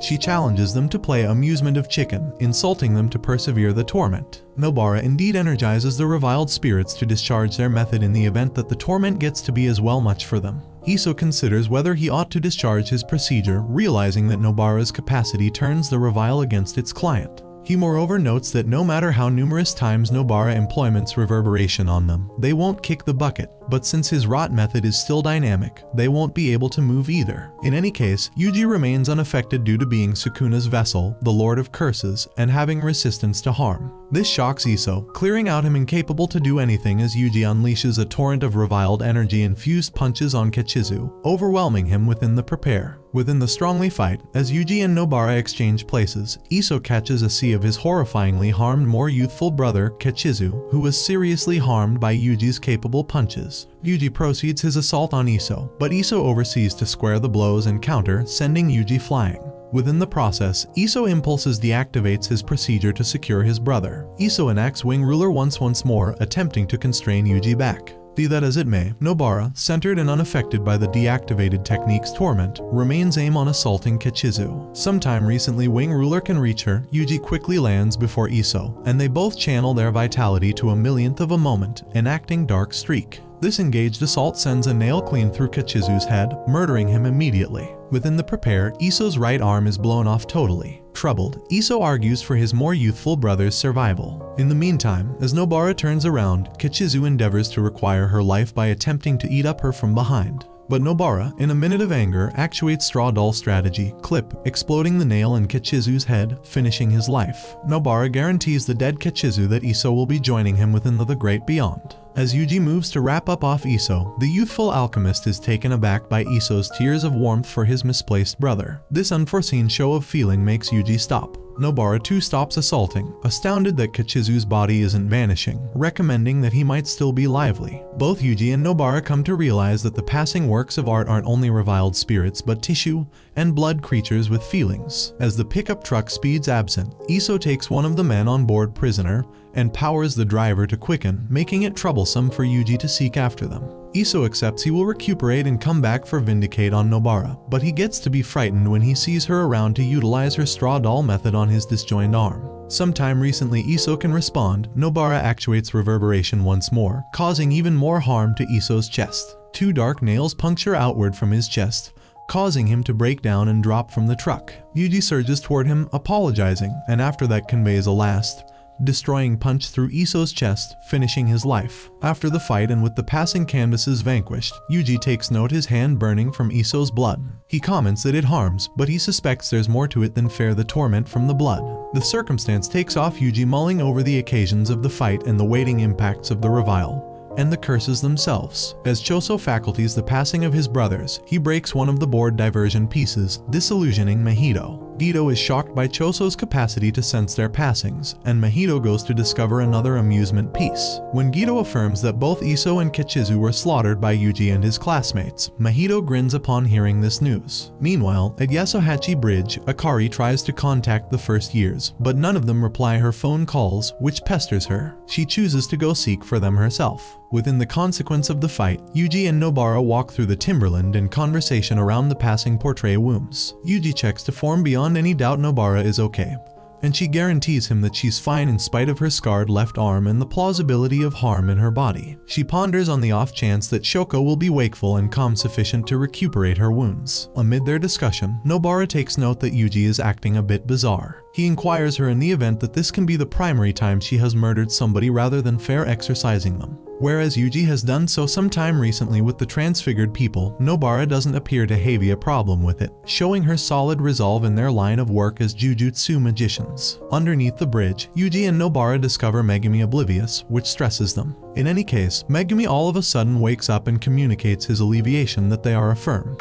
She challenges them to play amusement of chicken, insulting them to persevere the torment. Nobara indeed energizes the reviled spirits to discharge their method in the event that the torment gets to be as well much for them. Eso considers whether he ought to discharge his procedure, realizing that Nobara's capacity turns the revile against its client. He moreover notes that no matter how numerous times Nobara employments reverberation on them, they won't kick the bucket, but since his rot method is still dynamic, they won't be able to move either. In any case, Yuji remains unaffected due to being Sukuna's vessel, the Lord of Curses, and having resistance to harm. This shocks Eso, clearing out him incapable to do anything as Yuji unleashes a torrent of reviled energy-infused punches on Kechizu, overwhelming him within the prepare. Within the strongly fight, as Yuji and Nobara exchange places, Eso catches a sea of his horrifyingly harmed more youthful brother, Kechizu, who was seriously harmed by Yuji's capable punches. Yuji proceeds his assault on Eso, but Eso oversees to square the blows and counter, sending Yuji flying. Within the process, Eso impulses deactivates his procedure to secure his brother. Eso enacts Wing Ruler once once more, attempting to constrain Yuji back. Be that as it may, Nobara, centered and unaffected by the deactivated technique's torment, remains aim on assaulting Kechizu. Sometime recently Wing Ruler can reach her, Yuji quickly lands before Eso, and they both channel their vitality to a millionth of a moment, enacting Dark Streak. This engaged assault sends a nail clean through Kechizu's head, murdering him immediately. Within the prepare, Iso's right arm is blown off totally. Troubled, Eso argues for his more youthful brother's survival. In the meantime, as Nobara turns around, Kechizu endeavors to require her life by attempting to eat up her from behind. But Nobara, in a minute of anger, actuates straw doll strategy, clip, exploding the nail in Kechizu's head, finishing his life. Nobara guarantees the dead Kechizu that Eso will be joining him within the, the great beyond. As Yuji moves to wrap up off Eso, the youthful alchemist is taken aback by Iso's tears of warmth for his misplaced brother. This unforeseen show of feeling makes Yuji stop. Nobara too stops assaulting, astounded that Kechizu's body isn't vanishing, recommending that he might still be lively. Both Yuji and Nobara come to realize that the passing works of art aren't only reviled spirits but tissue and blood creatures with feelings. As the pickup truck speeds absent, Eso takes one of the men on board prisoner and powers the driver to quicken, making it troublesome for Yuji to seek after them. Eso accepts he will recuperate and come back for vindicate on Nobara, but he gets to be frightened when he sees her around to utilize her straw doll method on his disjoined arm. Sometime recently Eso can respond, Nobara actuates reverberation once more, causing even more harm to Iso's chest. Two dark nails puncture outward from his chest, causing him to break down and drop from the truck. Yuji surges toward him, apologizing, and after that conveys a last, destroying punch through Iso's chest, finishing his life. After the fight and with the passing canvases vanquished, Yuji takes note his hand burning from Iso's blood. He comments that it harms, but he suspects there's more to it than fair the torment from the blood. The circumstance takes off Yuji mulling over the occasions of the fight and the waiting impacts of the revile, and the curses themselves. As Choso faculties the passing of his brothers, he breaks one of the board diversion pieces, disillusioning Mahito. Geto is shocked by Choso's capacity to sense their passings, and Mahito goes to discover another amusement piece. When Geto affirms that both Eso and Kechizu were slaughtered by Yuji and his classmates, Mahito grins upon hearing this news. Meanwhile, at Yasuhachi Bridge, Akari tries to contact the first years, but none of them reply her phone calls, which pesters her. She chooses to go seek for them herself. Within the consequence of the fight, Yuji and Nobara walk through the timberland in conversation around the passing portray wombs. Yuji checks to form beyond any doubt Nobara is okay, and she guarantees him that she's fine in spite of her scarred left arm and the plausibility of harm in her body. She ponders on the off chance that Shoko will be wakeful and calm sufficient to recuperate her wounds. Amid their discussion, Nobara takes note that Yuji is acting a bit bizarre. He inquires her in the event that this can be the primary time she has murdered somebody rather than fair exercising them. Whereas Yuji has done so sometime recently with the transfigured people, Nobara doesn't appear to have a problem with it, showing her solid resolve in their line of work as jujutsu magicians. Underneath the bridge, Yuji and Nobara discover Megumi oblivious, which stresses them. In any case, Megumi all of a sudden wakes up and communicates his alleviation that they are a firm.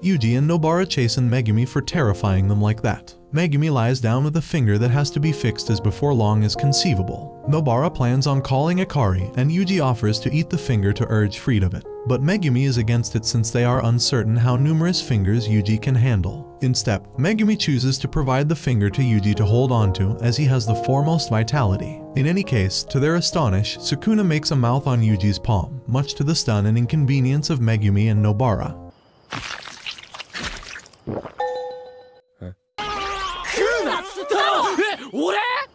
Yuji and Nobara chasten Megumi for terrifying them like that. Megumi lies down with a finger that has to be fixed as before long as conceivable. Nobara plans on calling Akari, and Yuji offers to eat the finger to urge freed of it. But Megumi is against it since they are uncertain how numerous fingers Yuji can handle. Instead, Megumi chooses to provide the finger to Yuji to hold onto as he has the foremost vitality. In any case, to their astonish, Sukuna makes a mouth on Yuji's palm, much to the stun and inconvenience of Megumi and Nobara.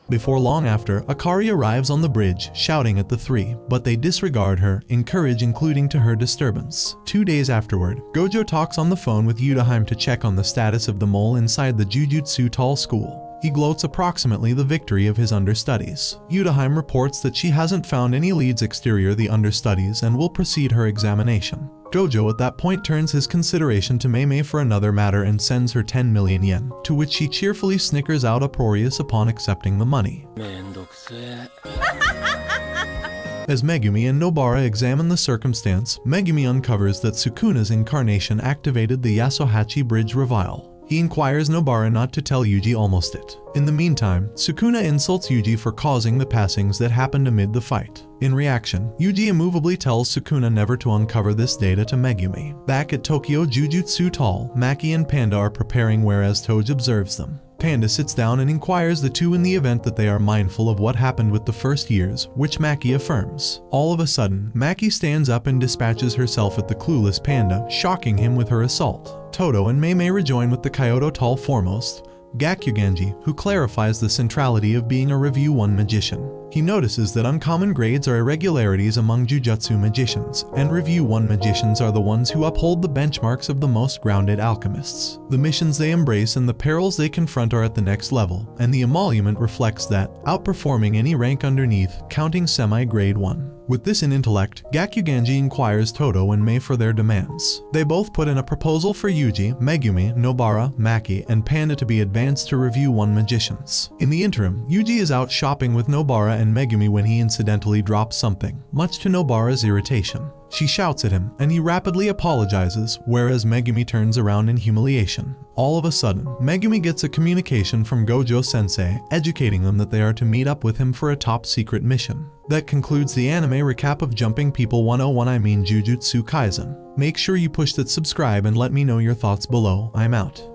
Before long after, Akari arrives on the bridge, shouting at the three, but they disregard her, encourage including to her disturbance. Two days afterward, Gojo talks on the phone with Utahime to check on the status of the mole inside the Jujutsu Tall School. He gloats approximately the victory of his understudies. Utahime reports that she hasn't found any leads exterior the understudies and will proceed her examination. Gojo at that point turns his consideration to Mei Mei for another matter and sends her ten million yen, to which she cheerfully snickers out uproarious upon accepting the money. As Megumi and Nobara examine the circumstance, Megumi uncovers that Sukuna's incarnation activated the Yasuhachi Bridge Revile. He inquires Nobara not to tell Yuji almost it. In the meantime, Sukuna insults Yuji for causing the passings that happened amid the fight. In reaction, Yuji immovably tells Sukuna never to uncover this data to Megumi. Back at Tokyo Jujutsu Hall, Maki and Panda are preparing whereas Toge observes them. Panda sits down and inquires the two in the event that they are mindful of what happened with the first years, which Maki affirms. All of a sudden, Maki stands up and dispatches herself at the clueless Panda, shocking him with her assault. Todo and Mei Mei rejoin with the Kyoto Tall foremost, Gakuganji, who clarifies the centrality of being a Review one magician. He notices that uncommon grades are irregularities among Jujutsu magicians, and Review one magicians are the ones who uphold the benchmarks of the most grounded alchemists. The missions they embrace and the perils they confront are at the next level, and the emolument reflects that, outperforming any rank underneath, counting semi-grade one. With this in intellect, Gakuganji inquires Todo and Mei for their demands. They both put in a proposal for Yuji, Megumi, Nobara, Maki, and Panda to be advanced to Review one magicians. In the interim, Yuji is out shopping with Nobara and Megumi when he incidentally drops something, much to Nobara's irritation. She shouts at him, and he rapidly apologizes, whereas Megumi turns around in humiliation. All of a sudden, Megumi gets a communication from Gojo-sensei, educating them that they are to meet up with him for a top-secret mission. That concludes the anime recap of Jumping People one oh one, I mean Jujutsu Kaisen. Make sure you push that subscribe and let me know your thoughts below. I'm out.